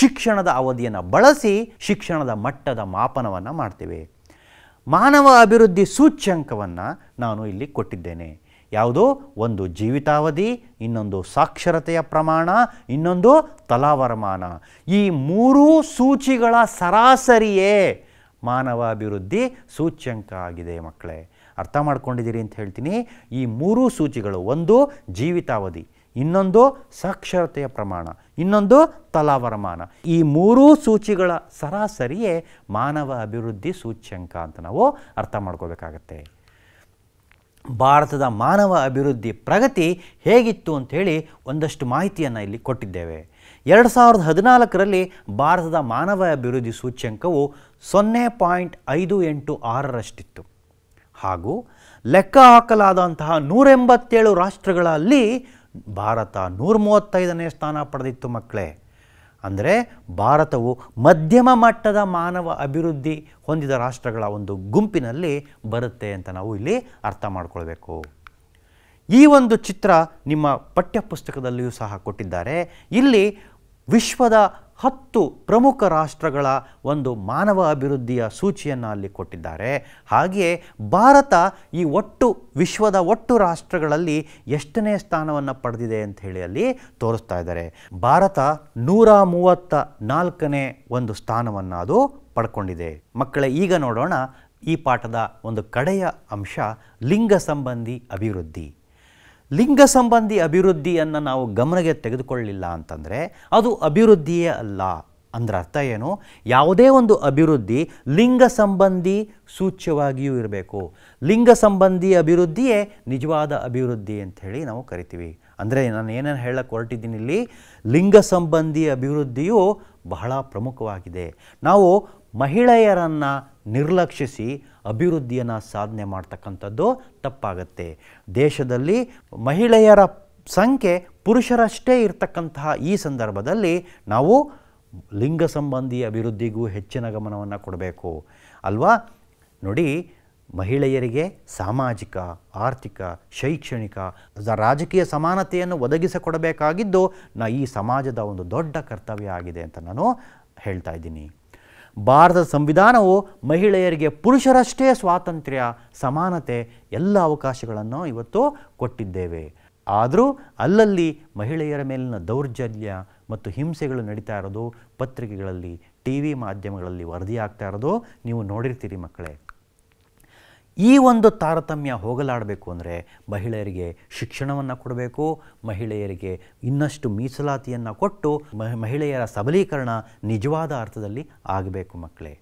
ಶಿಕ್ಷಣದ ಅವಧಿಯನ್ನು ಬಳಸಿ ಶಿಕ್ಷಣದ ಮಟ್ಟದ ಮಾಪನವನ್ನು ಮಾಡ್ತೀವಿ. ಮಾನವ ಅಭಿವೃದ್ಧಿ ಸೂಚ್ಯಂಕವನ್ನು ನಾನು ಇಲ್ಲಿ ಕೊಟ್ಟಿದ್ದೇನೆ. ಯಾವುದು? ಒಂದು ಜೀವಿತಾವಧಿ, ಇನ್ನೊಂದು ಸಾಕ್ಷರತೆಯ ಪ್ರಮಾಣ, ಇನ್ನೊಂದು ತಲಾವರಮಾನ. ಈ ಮೂರೂ ಸೂಚಿಗಳ ಸರಾಸರಿಯೇ ಮಾನವ ಅಭಿವೃದ್ಧಿ ಸೂಚ್ಯಂಕ ಆಗಿದೆ ಮಕ್ಕಳೇ. ಅರ್ಥ ಮಾಡ್ಕೊಂಡಿದ್ದೀರಿ ಅಂತ ಹೇಳ್ತೀನಿ. ಈ ಮೂರೂ ಸೂಚಿಗಳು, ಒಂದು ಜೀವಿತಾವಧಿ, ಇನ್ನೊಂದು ಸಾಕ್ಷರತೆಯ ಪ್ರಮಾಣ, ಇನ್ನೊಂದು ತಲಾವರಮಾನ, ಈ ಮೂರೂ ಸೂಚಿಗಳ ಸರಾಸರಿಯೇ ಮಾನವ ಅಭಿವೃದ್ಧಿ ಸೂಚ್ಯಂಕ ಅಂತ ನಾವು ಅರ್ಥ ಮಾಡ್ಕೋಬೇಕಾಗತ್ತೆ. ಭಾರತದ ಮಾನವ ಅಭಿವೃದ್ಧಿ ಪ್ರಗತಿ ಹೇಗಿತ್ತು ಅಂಥೇಳಿ ಒಂದಷ್ಟು ಮಾಹಿತಿಯನ್ನು ಇಲ್ಲಿ ಕೊಟ್ಟಿದ್ದೇವೆ. 2014ರಲ್ಲಿ ಭಾರತದ ಮಾನವ ಅಭಿವೃದ್ಧಿ ಸೂಚ್ಯಂಕವು 0.586ರಷ್ಟಿತ್ತು ಹಾಗೂ ಲೆಕ್ಕ ಹಾಕಲಾದಂತಹ 187 ರಾಷ್ಟ್ರಗಳಲ್ಲಿ ಭಾರತ 135ನೇ ಸ್ಥಾನ ಪಡೆದಿತ್ತು ಮಕ್ಕಳೇ. ಅಂದರೆ ಭಾರತವು ಮಧ್ಯಮ ಮಟ್ಟದ ಮಾನವ ಅಭಿವೃದ್ಧಿ ಹೊಂದಿದ ರಾಷ್ಟ್ರಗಳ ಒಂದು ಗುಂಪಿನಲ್ಲಿ ಬರುತ್ತೆ ಅಂತ ನಾವು ಇಲ್ಲಿ ಅರ್ಥ ಮಾಡಿಕೊಳ್ಬೇಕು. ಈ ಒಂದು ಚಿತ್ರ ನಿಮ್ಮ ಪಠ್ಯಪುಸ್ತಕದಲ್ಲಿಯೂ ಸಹ ಕೊಟ್ಟಿದ್ದಾರೆ. ಇಲ್ಲಿ ವಿಶ್ವದ 10 ಪ್ರಮುಖ ರಾಷ್ಟ್ರಗಳ ಒಂದು ಮಾನವ ಅಭಿವೃದ್ಧಿಯ ಸೂಚಿಯನ್ನು ಅಲ್ಲಿ ಕೊಟ್ಟಿದ್ದಾರೆ. ಹಾಗೆಯೇ ಭಾರತ ಈ ವಿಶ್ವದ ಒಟ್ಟು ರಾಷ್ಟ್ರಗಳಲ್ಲಿ ಎಷ್ಟನೇ ಸ್ಥಾನವನ್ನು ಪಡೆದಿದೆ ಅಂತ ಹೇಳಿ ಅಲ್ಲಿ ತೋರಿಸ್ತಾ ಇದ್ದಾರೆ. ಭಾರತ 134ನೇ ಒಂದು ಸ್ಥಾನವನ್ನು ಅದು ಪಡ್ಕೊಂಡಿದೆ ಮಕ್ಕಳೇ. ಈಗ ನೋಡೋಣ ಈ ಪಾಠದ ಒಂದು ಕಡೆಯ ಅಂಶ, ಲಿಂಗ ಸಂಬಂಧಿ ಅಭಿವೃದ್ಧಿ. ಲಿಂಗ ಸಂಬಂಧಿ ಅಭಿವೃದ್ಧಿಯನ್ನು ನಾವು ಗಮನಕ್ಕೆ ತೆಗೆದುಕೊಳ್ಳಲಿಲ್ಲ ಅಂತಂದರೆ ಅದು ಅಭಿವೃದ್ಧಿಯೇ ಅಲ್ಲ. ಅಂದ್ರೆ ಅರ್ಥ ಏನು? ಯಾವುದೇ ಒಂದು ಅಭಿವೃದ್ಧಿ ಲಿಂಗ ಸಂಬಂಧಿ ಸೂಚ್ಯವಾಗಿಯೂ ಇರಬೇಕು. ಲಿಂಗ ಸಂಬಂಧಿ ಅಭಿವೃದ್ಧಿಯೇ ನಿಜವಾದ ಅಭಿವೃದ್ಧಿ ಅಂಥೇಳಿ ನಾವು ಕರಿತೀವಿ. ಅಂದರೆ ನಾನು ಏನೇನು ಹೇಳಕ್ಕೆ ಹೊರಟಿದ್ದೀನಿ ಇಲ್ಲಿ, ಲಿಂಗ ಸಂಬಂಧಿ ಅಭಿವೃದ್ಧಿಯು ಬಹಳ ಪ್ರಮುಖವಾಗಿದೆ. ನಾವು ಮಹಿಳೆಯರನ್ನು ನಿರ್ಲಕ್ಷಿಸಿ ಅಭಿವೃದ್ಧಿಯನ್ನು ಸಾಧನೆ ಮಾಡ್ತಕ್ಕಂಥದ್ದು ತಪ್ಪಾಗತ್ತೆ. ದೇಶದಲ್ಲಿ ಮಹಿಳೆಯರ ಸಂಖ್ಯೆ ಪುರುಷರಷ್ಟೇ ಇರತಕ್ಕಂತಹ ಈ ಸಂದರ್ಭದಲ್ಲಿ ನಾವು ಲಿಂಗ ಸಂಬಂಧಿ ಅಭಿವೃದ್ಧಿಗೂ ಹೆಚ್ಚಿನ ಗಮನವನ್ನು ಕೊಡಬೇಕು ಅಲ್ವಾ. ನೋಡಿ, ಮಹಿಳೆಯರಿಗೆ ಸಾಮಾಜಿಕ, ಆರ್ಥಿಕ, ಶೈಕ್ಷಣಿಕ, ರಾಜಕೀಯ ಸಮಾನತೆಯನ್ನು ಒದಗಿಸಿಕೊಡಬೇಕಾಗಿದ್ದು ಈ ಸಮಾಜದ ಒಂದು ದೊಡ್ಡ ಕರ್ತವ್ಯ ಆಗಿದೆ ಅಂತ ನಾನು ಹೇಳ್ತಾ ಇದ್ದೀನಿ. ಭಾರತದ ಸಂವಿಧಾನವು ಮಹಿಳೆಯರಿಗೆ ಪುರುಷರಷ್ಟೇ ಸ್ವಾತಂತ್ರ್ಯ, ಸಮಾನತೆ, ಎಲ್ಲ ಅವಕಾಶಗಳನ್ನು ಇವತ್ತು ಕೊಟ್ಟಿದ್ದೇವೆ. ಆದರೂ ಅಲ್ಲಲ್ಲಿ ಮಹಿಳೆಯರ ಮೇಲಿನ ದೌರ್ಜನ್ಯ ಮತ್ತು ಹಿಂಸೆಗಳು ನಡೀತಾ ಇರೋದು ಪತ್ರಿಕೆಗಳಲ್ಲಿ, ಟಿ ವಿ ಮಾಧ್ಯಮಗಳಲ್ಲಿ ವರದಿಯಾಗ್ತಾ ಇರೋದು ನೀವು ನೋಡಿರ್ತೀರಿ ಮಕ್ಕಳೇ. ಈ ಒಂದು ತಾರತಮ್ಯ ಹೋಗಲಾಡಬೇಕು ಅಂದರೆ ಮಹಿಳೆಯರಿಗೆ ಶಿಕ್ಷಣವನ್ನು ಕೊಡಬೇಕು, ಮಹಿಳೆಯರಿಗೆ ಇನ್ನಷ್ಟು ಮೀಸಲಾತಿಯನ್ನು ಕೊಟ್ಟು ಮಹಿಳೆಯರ ಸಬಲೀಕರಣ ನಿಜವಾದ ಅರ್ಥದಲ್ಲಿ ಆಗಬೇಕು. ಮಕ್ಕಳೇ,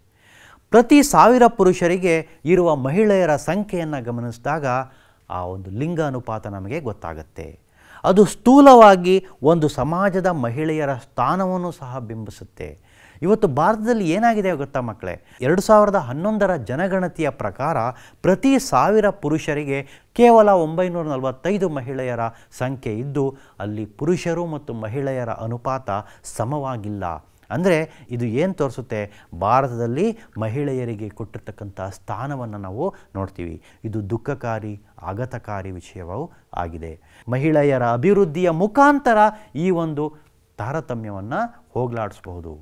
ಪ್ರತಿ 1000 ಪುರುಷರಿಗೆ ಇರುವ ಮಹಿಳೆಯರ ಸಂಖ್ಯೆಯನ್ನು ಗಮನಿಸಿದಾಗ ಆ ಒಂದು ಲಿಂಗ ಅನುಪಾತ ನಮಗೆ ಗೊತ್ತಾಗುತ್ತೆ. ಅದು ಸ್ಥೂಲವಾಗಿ ಒಂದು ಸಮಾಜದ ಮಹಿಳೆಯರ ಸ್ಥಾನವನ್ನು ಸಹ ಬಿಂಬಿಸುತ್ತೆ. ಇವತ್ತು ಭಾರತದಲ್ಲಿ ಏನಾಗಿದೆ ಗೊತ್ತಾ ಮಕ್ಕಳೇ, 2011 ಜನಗಣತಿಯ ಪ್ರಕಾರ ಪ್ರತಿ 1000 ಪುರುಷರಿಗೆ ಕೇವಲ 945 ಮಹಿಳೆಯರ ಸಂಖ್ಯೆ ಇದ್ದು, ಅಲ್ಲಿ ಪುರುಷರು ಮತ್ತು ಮಹಿಳೆಯರ ಅನುಪಾತ ಸಮವಾಗಿಲ್ಲ. ಅಂದರೆ ಇದು ಏನು ತೋರಿಸುತ್ತೆ, ಭಾರತದಲ್ಲಿ ಮಹಿಳೆಯರಿಗೆ ಕೊಟ್ಟಿರ್ತಕ್ಕಂಥ ಸ್ಥಾನವನ್ನು ನಾವು ನೋಡ್ತೀವಿ. ಇದು ದುಃಖಕಾರಿ ಆಘಾತಕಾರಿ ವಿಷಯವೂ ಆಗಿದೆ. ಮಹಿಳೆಯರ ಅಭಿವೃದ್ಧಿಯ ಮುಖಾಂತರ ಈ ಒಂದು ತಾರತಮ್ಯವನ್ನು ಹೋಗಲಾಡಿಸಬಹುದು.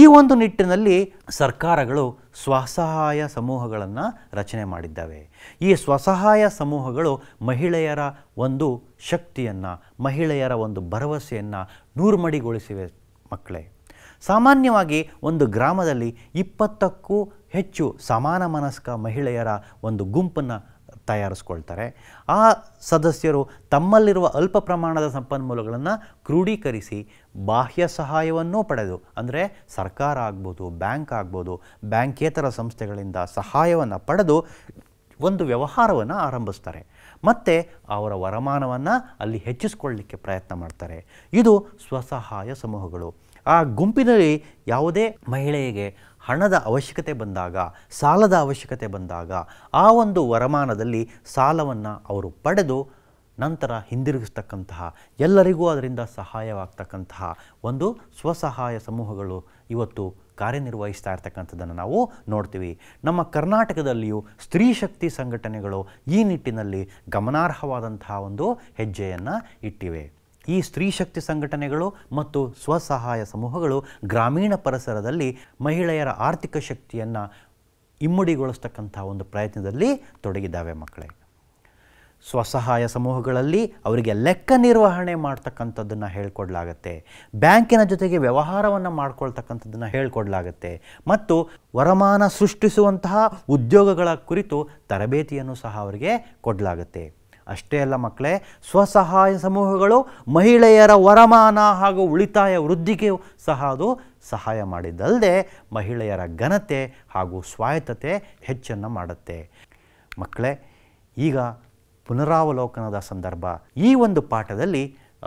ಈ ಒಂದು ನಿಟ್ಟಿನಲ್ಲಿ ಸರ್ಕಾರಗಳು ಸ್ವಸಹಾಯ ಸಮೂಹಗಳನ್ನು ರಚನೆ ಮಾಡಿದ್ದಾವೆ. ಈ ಸ್ವಸಹಾಯ ಸಮೂಹಗಳು ಮಹಿಳೆಯರ ಒಂದು ಶಕ್ತಿಯನ್ನು, ಮಹಿಳೆಯರ ಒಂದು ಭರವಸೆಯನ್ನು ನೂರ್ಮಡಿಗೊಳಿಸಿವೆ. ಮಕ್ಕಳೇ, ಸಾಮಾನ್ಯವಾಗಿ ಒಂದು ಗ್ರಾಮದಲ್ಲಿ 20ಕ್ಕೂ ಹೆಚ್ಚು ಸಮಾನ ಮನಸ್ಕ ಮಹಿಳೆಯರ ಒಂದು ಗುಂಪನ್ನು ತಯಾರಿಸ್ಕೊಳ್ತಾರೆ. ಆ ಸದಸ್ಯರು ತಮ್ಮಲ್ಲಿರುವ ಅಲ್ಪ ಪ್ರಮಾಣದ ಸಂಪನ್ಮೂಲಗಳನ್ನು ಕ್ರೋಢೀಕರಿಸಿ ಬಾಹ್ಯ ಸಹಾಯವನ್ನು ಪಡೆದು, ಅಂದರೆ ಸರ್ಕಾರ ಆಗ್ಬೋದು, ಬ್ಯಾಂಕ್ ಆಗ್ಬೋದು, ಬ್ಯಾಂಕೇತರ ಸಂಸ್ಥೆಗಳಿಂದ ಸಹಾಯವನ್ನು ಪಡೆದು ಒಂದು ವ್ಯವಹಾರವನ್ನು ಆರಂಭಿಸ್ತಾರೆ. ಮತ್ತು ಅವರ ವರಮಾನವನ್ನು ಅಲ್ಲಿ ಹೆಚ್ಚಿಸ್ಕೊಳ್ಳಲಿಕ್ಕೆ ಪ್ರಯತ್ನ ಮಾಡ್ತಾರೆ. ಇದು ಸ್ವಸಹಾಯ ಸಮೂಹಗಳು. ಆ ಗುಂಪಿನಲ್ಲಿ ಯಾವುದೇ ಮಹಿಳೆಗೆ ಹಣದ ಅವಶ್ಯಕತೆ ಬಂದಾಗ, ಸಾಲದ ಅವಶ್ಯಕತೆ ಬಂದಾಗ, ಆ ಒಂದು ವರಮಾನದಲ್ಲಿ ಸಾಲವನ್ನು ಅವರು ಪಡೆದು ನಂತರ ಹಿಂದಿರುಗಿಸ್ತಕ್ಕಂತಹ, ಎಲ್ಲರಿಗೂ ಅದರಿಂದ ಸಹಾಯವಾಗ್ತಕ್ಕಂತಹ ಒಂದು ಸ್ವಸಹಾಯ ಸಮೂಹಗಳು ಇವತ್ತು ಕಾರ್ಯನಿರ್ವಹಿಸ್ತಾ ಇರ್ತಕ್ಕಂಥದ್ದನ್ನು ನಾವು ನೋಡ್ತೀವಿ. ನಮ್ಮ ಕರ್ನಾಟಕದಲ್ಲಿಯೂ ಸ್ತ್ರೀ ಶಕ್ತಿ ಸಂಘಟನೆಗಳು ಈ ನಿಟ್ಟಿನಲ್ಲಿ ಗಮನಾರ್ಹವಾದಂತಹ ಒಂದು ಹೆಜ್ಜೆಯನ್ನು ಇಟ್ಟಿವೆ. ಈ ಸ್ತ್ರೀ ಶಕ್ತಿ ಸಂಘಟನೆಗಳು ಮತ್ತು ಸ್ವಸಹಾಯ ಸಮೂಹಗಳು ಗ್ರಾಮೀಣ ಪರಿಸರದಲ್ಲಿ ಮಹಿಳೆಯರ ಆರ್ಥಿಕ ಶಕ್ತಿಯನ್ನು ಇಮ್ಮಡಿಗೊಳಿಸ್ತಕ್ಕಂಥ ಒಂದು ಪ್ರಯತ್ನದಲ್ಲಿ ತೊಡಗಿದ್ದಾವೆ. ಮಕ್ಕಳೇ, ಸ್ವಸಹಾಯ ಸಮೂಹಗಳಲ್ಲಿ ಅವರಿಗೆ ಲೆಕ್ಕ ನಿರ್ವಹಣೆ ಮಾಡ್ತಕ್ಕಂಥದ್ದನ್ನು ಹೇಳ್ಕೊಡ್ಲಾಗತ್ತೆ, ಬ್ಯಾಂಕಿನ ಜೊತೆಗೆ ವ್ಯವಹಾರವನ್ನು ಮಾಡ್ಕೊಳ್ತಕ್ಕಂಥದ್ದನ್ನು ಹೇಳ್ಕೊಡ್ಲಾಗತ್ತೆ, ಮತ್ತು ವರಮಾನ ಸೃಷ್ಟಿಸುವಂತಹ ಉದ್ಯೋಗಗಳ ಕುರಿತು ತರಬೇತಿಯನ್ನು ಸಹ ಅವರಿಗೆ ಕೊಡಲಾಗತ್ತೆ. ಅಷ್ಟೇ ಅಲ್ಲ ಮಕ್ಕಳೇ, ಸ್ವಸಹಾಯ ಸಮೂಹಗಳು ಮಹಿಳೆಯರ ವರಮಾನ ಹಾಗೂ ಉಳಿತಾಯ ವೃದ್ಧಿಗೆ ಸಹ ಅದು ಸಹಾಯ ಮಾಡಿದ್ದಲ್ಲದೆ ಮಹಿಳೆಯರ ಘನತೆ ಹಾಗೂ ಸ್ವಾಯತ್ತತೆ ಹೆಚ್ಚನ್ನು ಮಾಡುತ್ತೆ. ಮಕ್ಕಳೇ, ಈಗ ಪುನರಾವಲೋಕನದ ಸಂದರ್ಭ. ಈ ಒಂದು ಪಾಠದಲ್ಲಿ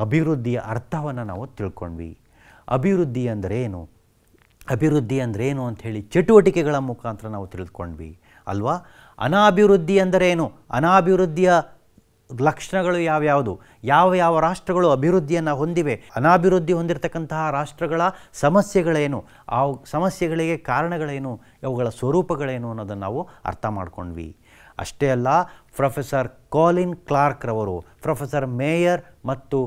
ಅಭಿವೃದ್ಧಿಯ ಅರ್ಥವನ್ನು ನಾವು ತಿಳ್ಕೊಂಡ್ವಿ. ಅಭಿವೃದ್ಧಿ ಅಂದರೇನು, ಅಭಿವೃದ್ಧಿ ಅಂದರೇನು ಅಂಥೇಳಿ ಚಟುವಟಿಕೆಗಳ ಮುಖಾಂತರ ನಾವು ತಿಳಿದುಕೊಂಡ್ವಿ ಅಲ್ವಾ. ಅನಾಭಿವೃದ್ಧಿ ಅಂದರೇನು, ಅನಾಭಿವೃದ್ಧಿಯ ಲಕ್ಷಣಗಳು ಯಾವ್ಯಾವುದು, ಯಾವ ಯಾವ ರಾಷ್ಟ್ರಗಳು ಅಭಿವೃದ್ಧಿಯನ್ನು ಹೊಂದಿವೆ, ಅನಾಭಿವೃದ್ಧಿ ಹೊಂದಿರತಕ್ಕಂತಹ ರಾಷ್ಟ್ರಗಳ ಸಮಸ್ಯೆಗಳೇನು, ಆ ಸಮಸ್ಯೆಗಳಿಗೆ ಕಾರಣಗಳೇನು, ಅವುಗಳ ಸ್ವರೂಪಗಳೇನು ಅನ್ನೋದನ್ನು ನಾವು ಅರ್ಥ ಮಾಡ್ಕೊಂಡ್ವಿ. ಅಷ್ಟೇ ಅಲ್ಲ, ಪ್ರೊಫೆಸರ್ ಕೋಲಿನ್ ಕ್ಲಾರ್ಕ್ ರವರು, ಪ್ರೊಫೆಸರ್ ಮೇಯರ್ ಮತ್ತು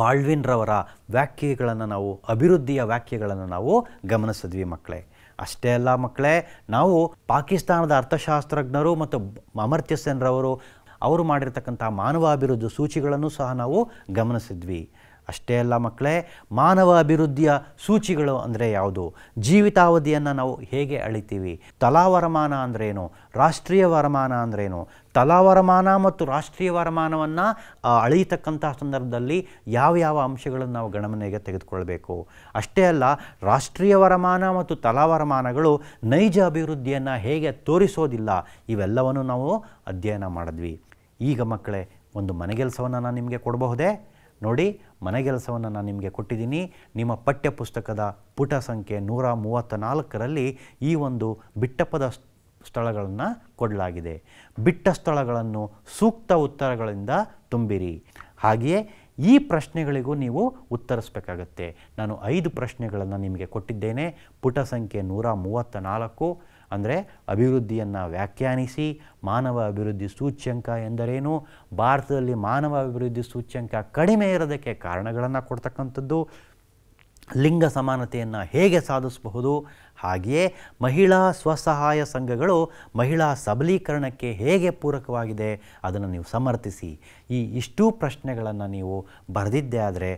ಬಾಲ್ಡ್ವಿನ್ ರವರ ವ್ಯಾಖ್ಯೆಗಳನ್ನು ನಾವು, ಅಭಿವೃದ್ಧಿಯ ವ್ಯಾಖ್ಯೆಗಳನ್ನು ನಾವು ಗಮನಿಸಿದ್ವಿ ಮಕ್ಕಳೇ. ಅಷ್ಟೇ ಅಲ್ಲ ಮಕ್ಕಳೇ, ನಾವು ಪಾಕಿಸ್ತಾನದ ಅರ್ಥಶಾಸ್ತ್ರಜ್ಞರು ಮತ್ತು ಅಮರ್ತ್ಯ ಸೇನ್ ರವರು ಅವರು ಮಾಡಿರ್ತಕ್ಕಂಥ ಮಾನವ ಅಭಿವೃದ್ಧಿ ಸೂಚಿಗಳನ್ನು ಸಹ ನಾವು ಗಮನಿಸಿದ್ವಿ. ಅಷ್ಟೇ ಅಲ್ಲ ಮಕ್ಕಳೇ, ಮಾನವ ಅಭಿವೃದ್ಧಿಯ ಸೂಚಿಗಳು ಅಂದರೆ ಯಾವುದು, ಜೀವಿತಾವಧಿಯನ್ನು ನಾವು ಹೇಗೆ ಅಳಿತೀವಿ, ತಲಾವರಮಾನ ಅಂದ್ರೇನು, ರಾಷ್ಟ್ರೀಯ ವರಮಾನ ಅಂದ್ರೇನು, ತಲಾವರಮಾನ ಮತ್ತು ರಾಷ್ಟ್ರೀಯ ವರಮಾನವನ್ನು ಅಳೀತಕ್ಕಂಥ ಸಂದರ್ಭದಲ್ಲಿ ಯಾವ ಯಾವ ಅಂಶಗಳನ್ನು ನಾವು ಗಣನೆಗೆ ತೆಗೆದುಕೊಳ್ಬೇಕು. ಅಷ್ಟೇ ಅಲ್ಲ, ರಾಷ್ಟ್ರೀಯ ವರಮಾನ ಮತ್ತು ತಲಾವರಮಾನಗಳು ನೈಜ ಅಭಿವೃದ್ಧಿಯನ್ನು ಹೇಗೆ ತೋರಿಸೋದಿಲ್ಲ, ಇವೆಲ್ಲವನ್ನು ನಾವು ಅಧ್ಯಯನ ಮಾಡಿದ್ವಿ. ಈಗ ಮಕ್ಕಳೇ, ಒಂದು ಮನೆಗೆಲಸವನ್ನು ನಾನು ನಿಮಗೆ ಕೊಡಬಹುದೇ? ನೋಡಿ, ಮನೆಗೆಲಸವನ್ನು ನಾನು ನಿಮಗೆ ಕೊಟ್ಟಿದ್ದೀನಿ. ನಿಮ್ಮ ಪಠ್ಯಪುಸ್ತಕದ ಪುಟ ಸಂಖ್ಯೆ 134ರಲ್ಲಿ ಈ ಒಂದು ಬಿಟ್ಟಪದ ಸ್ಥಳಗಳನ್ನು ಕೊಡಲಾಗಿದೆ. ಬಿಟ್ಟ ಸ್ಥಳಗಳನ್ನು ಸೂಕ್ತ ಉತ್ತರಗಳಿಂದ ತುಂಬಿರಿ. ಹಾಗೆಯೇ ಈ ಪ್ರಶ್ನೆಗಳಿಗೂ ನೀವು ಉತ್ತರಿಸಬೇಕಾಗತ್ತೆ. ನಾನು 5 ಪ್ರಶ್ನೆಗಳನ್ನು ನಿಮಗೆ ಕೊಟ್ಟಿದ್ದೇನೆ. ಪುಟ ಸಂಖ್ಯೆ 134 ಅಂದರೆ ಅಭಿವೃದ್ಧಿಯನ್ನು ವ್ಯಾಖ್ಯಾನಿಸಿ, ಮಾನವ ಅಭಿವೃದ್ಧಿ ಸೂಚ್ಯಂಕ ಎಂದರೇನು, ಭಾರತದಲ್ಲಿ ಮಾನವ ಅಭಿವೃದ್ಧಿ ಸೂಚ್ಯಂಕ ಕಡಿಮೆ ಇರೋದಕ್ಕೆ ಕಾರಣಗಳನ್ನು ಕೊಡ್ತಕ್ಕಂಥದ್ದು, ಲಿಂಗ ಸಮಾನತೆಯನ್ನು ಹೇಗೆ ಸಾಧಿಸಬಹುದು, ಹಾಗೆಯೇ ಮಹಿಳಾ ಸ್ವಸಹಾಯ ಸಂಘಗಳು ಮಹಿಳಾ ಸಬಲೀಕರಣಕ್ಕೆ ಹೇಗೆ ಪೂರಕವಾಗಿದೆ ಅದನ್ನು ನೀವು ಸಮರ್ಥಿಸಿ. ಈ ಇಷ್ಟು ಪ್ರಶ್ನೆಗಳನ್ನು ನೀವು ಬರೆದಿದ್ದೇ ಆದರೆ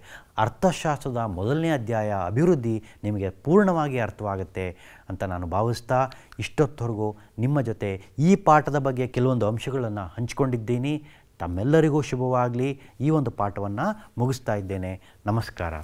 ಅರ್ಥಶಾಸ್ತ್ರದ ಮೊದಲನೇ ಅಧ್ಯಾಯ ಅಭಿವೃದ್ಧಿ ನಿಮಗೆ ಪೂರ್ಣವಾಗಿ ಅರ್ಥವಾಗುತ್ತೆ ಅಂತ ನಾನು ಭಾವಿಸ್ತಾ, ಇಷ್ಟೊತ್ತವರೆಗೂ ನಿಮ್ಮ ಜೊತೆ ಈ ಪಾಠದ ಬಗ್ಗೆ ಕೆಲವೊಂದು ಅಂಶಗಳನ್ನು ಹಂಚಿಕೊಂಡಿದ್ದೀನಿ. ತಮ್ಮೆಲ್ಲರಿಗೂ ಶುಭವಾಗಲಿ. ಈ ಒಂದು ಪಾಠವನ್ನು ಮುಗಿಸ್ತಾ ಇದ್ದೇನೆ. ನಮಸ್ಕಾರ.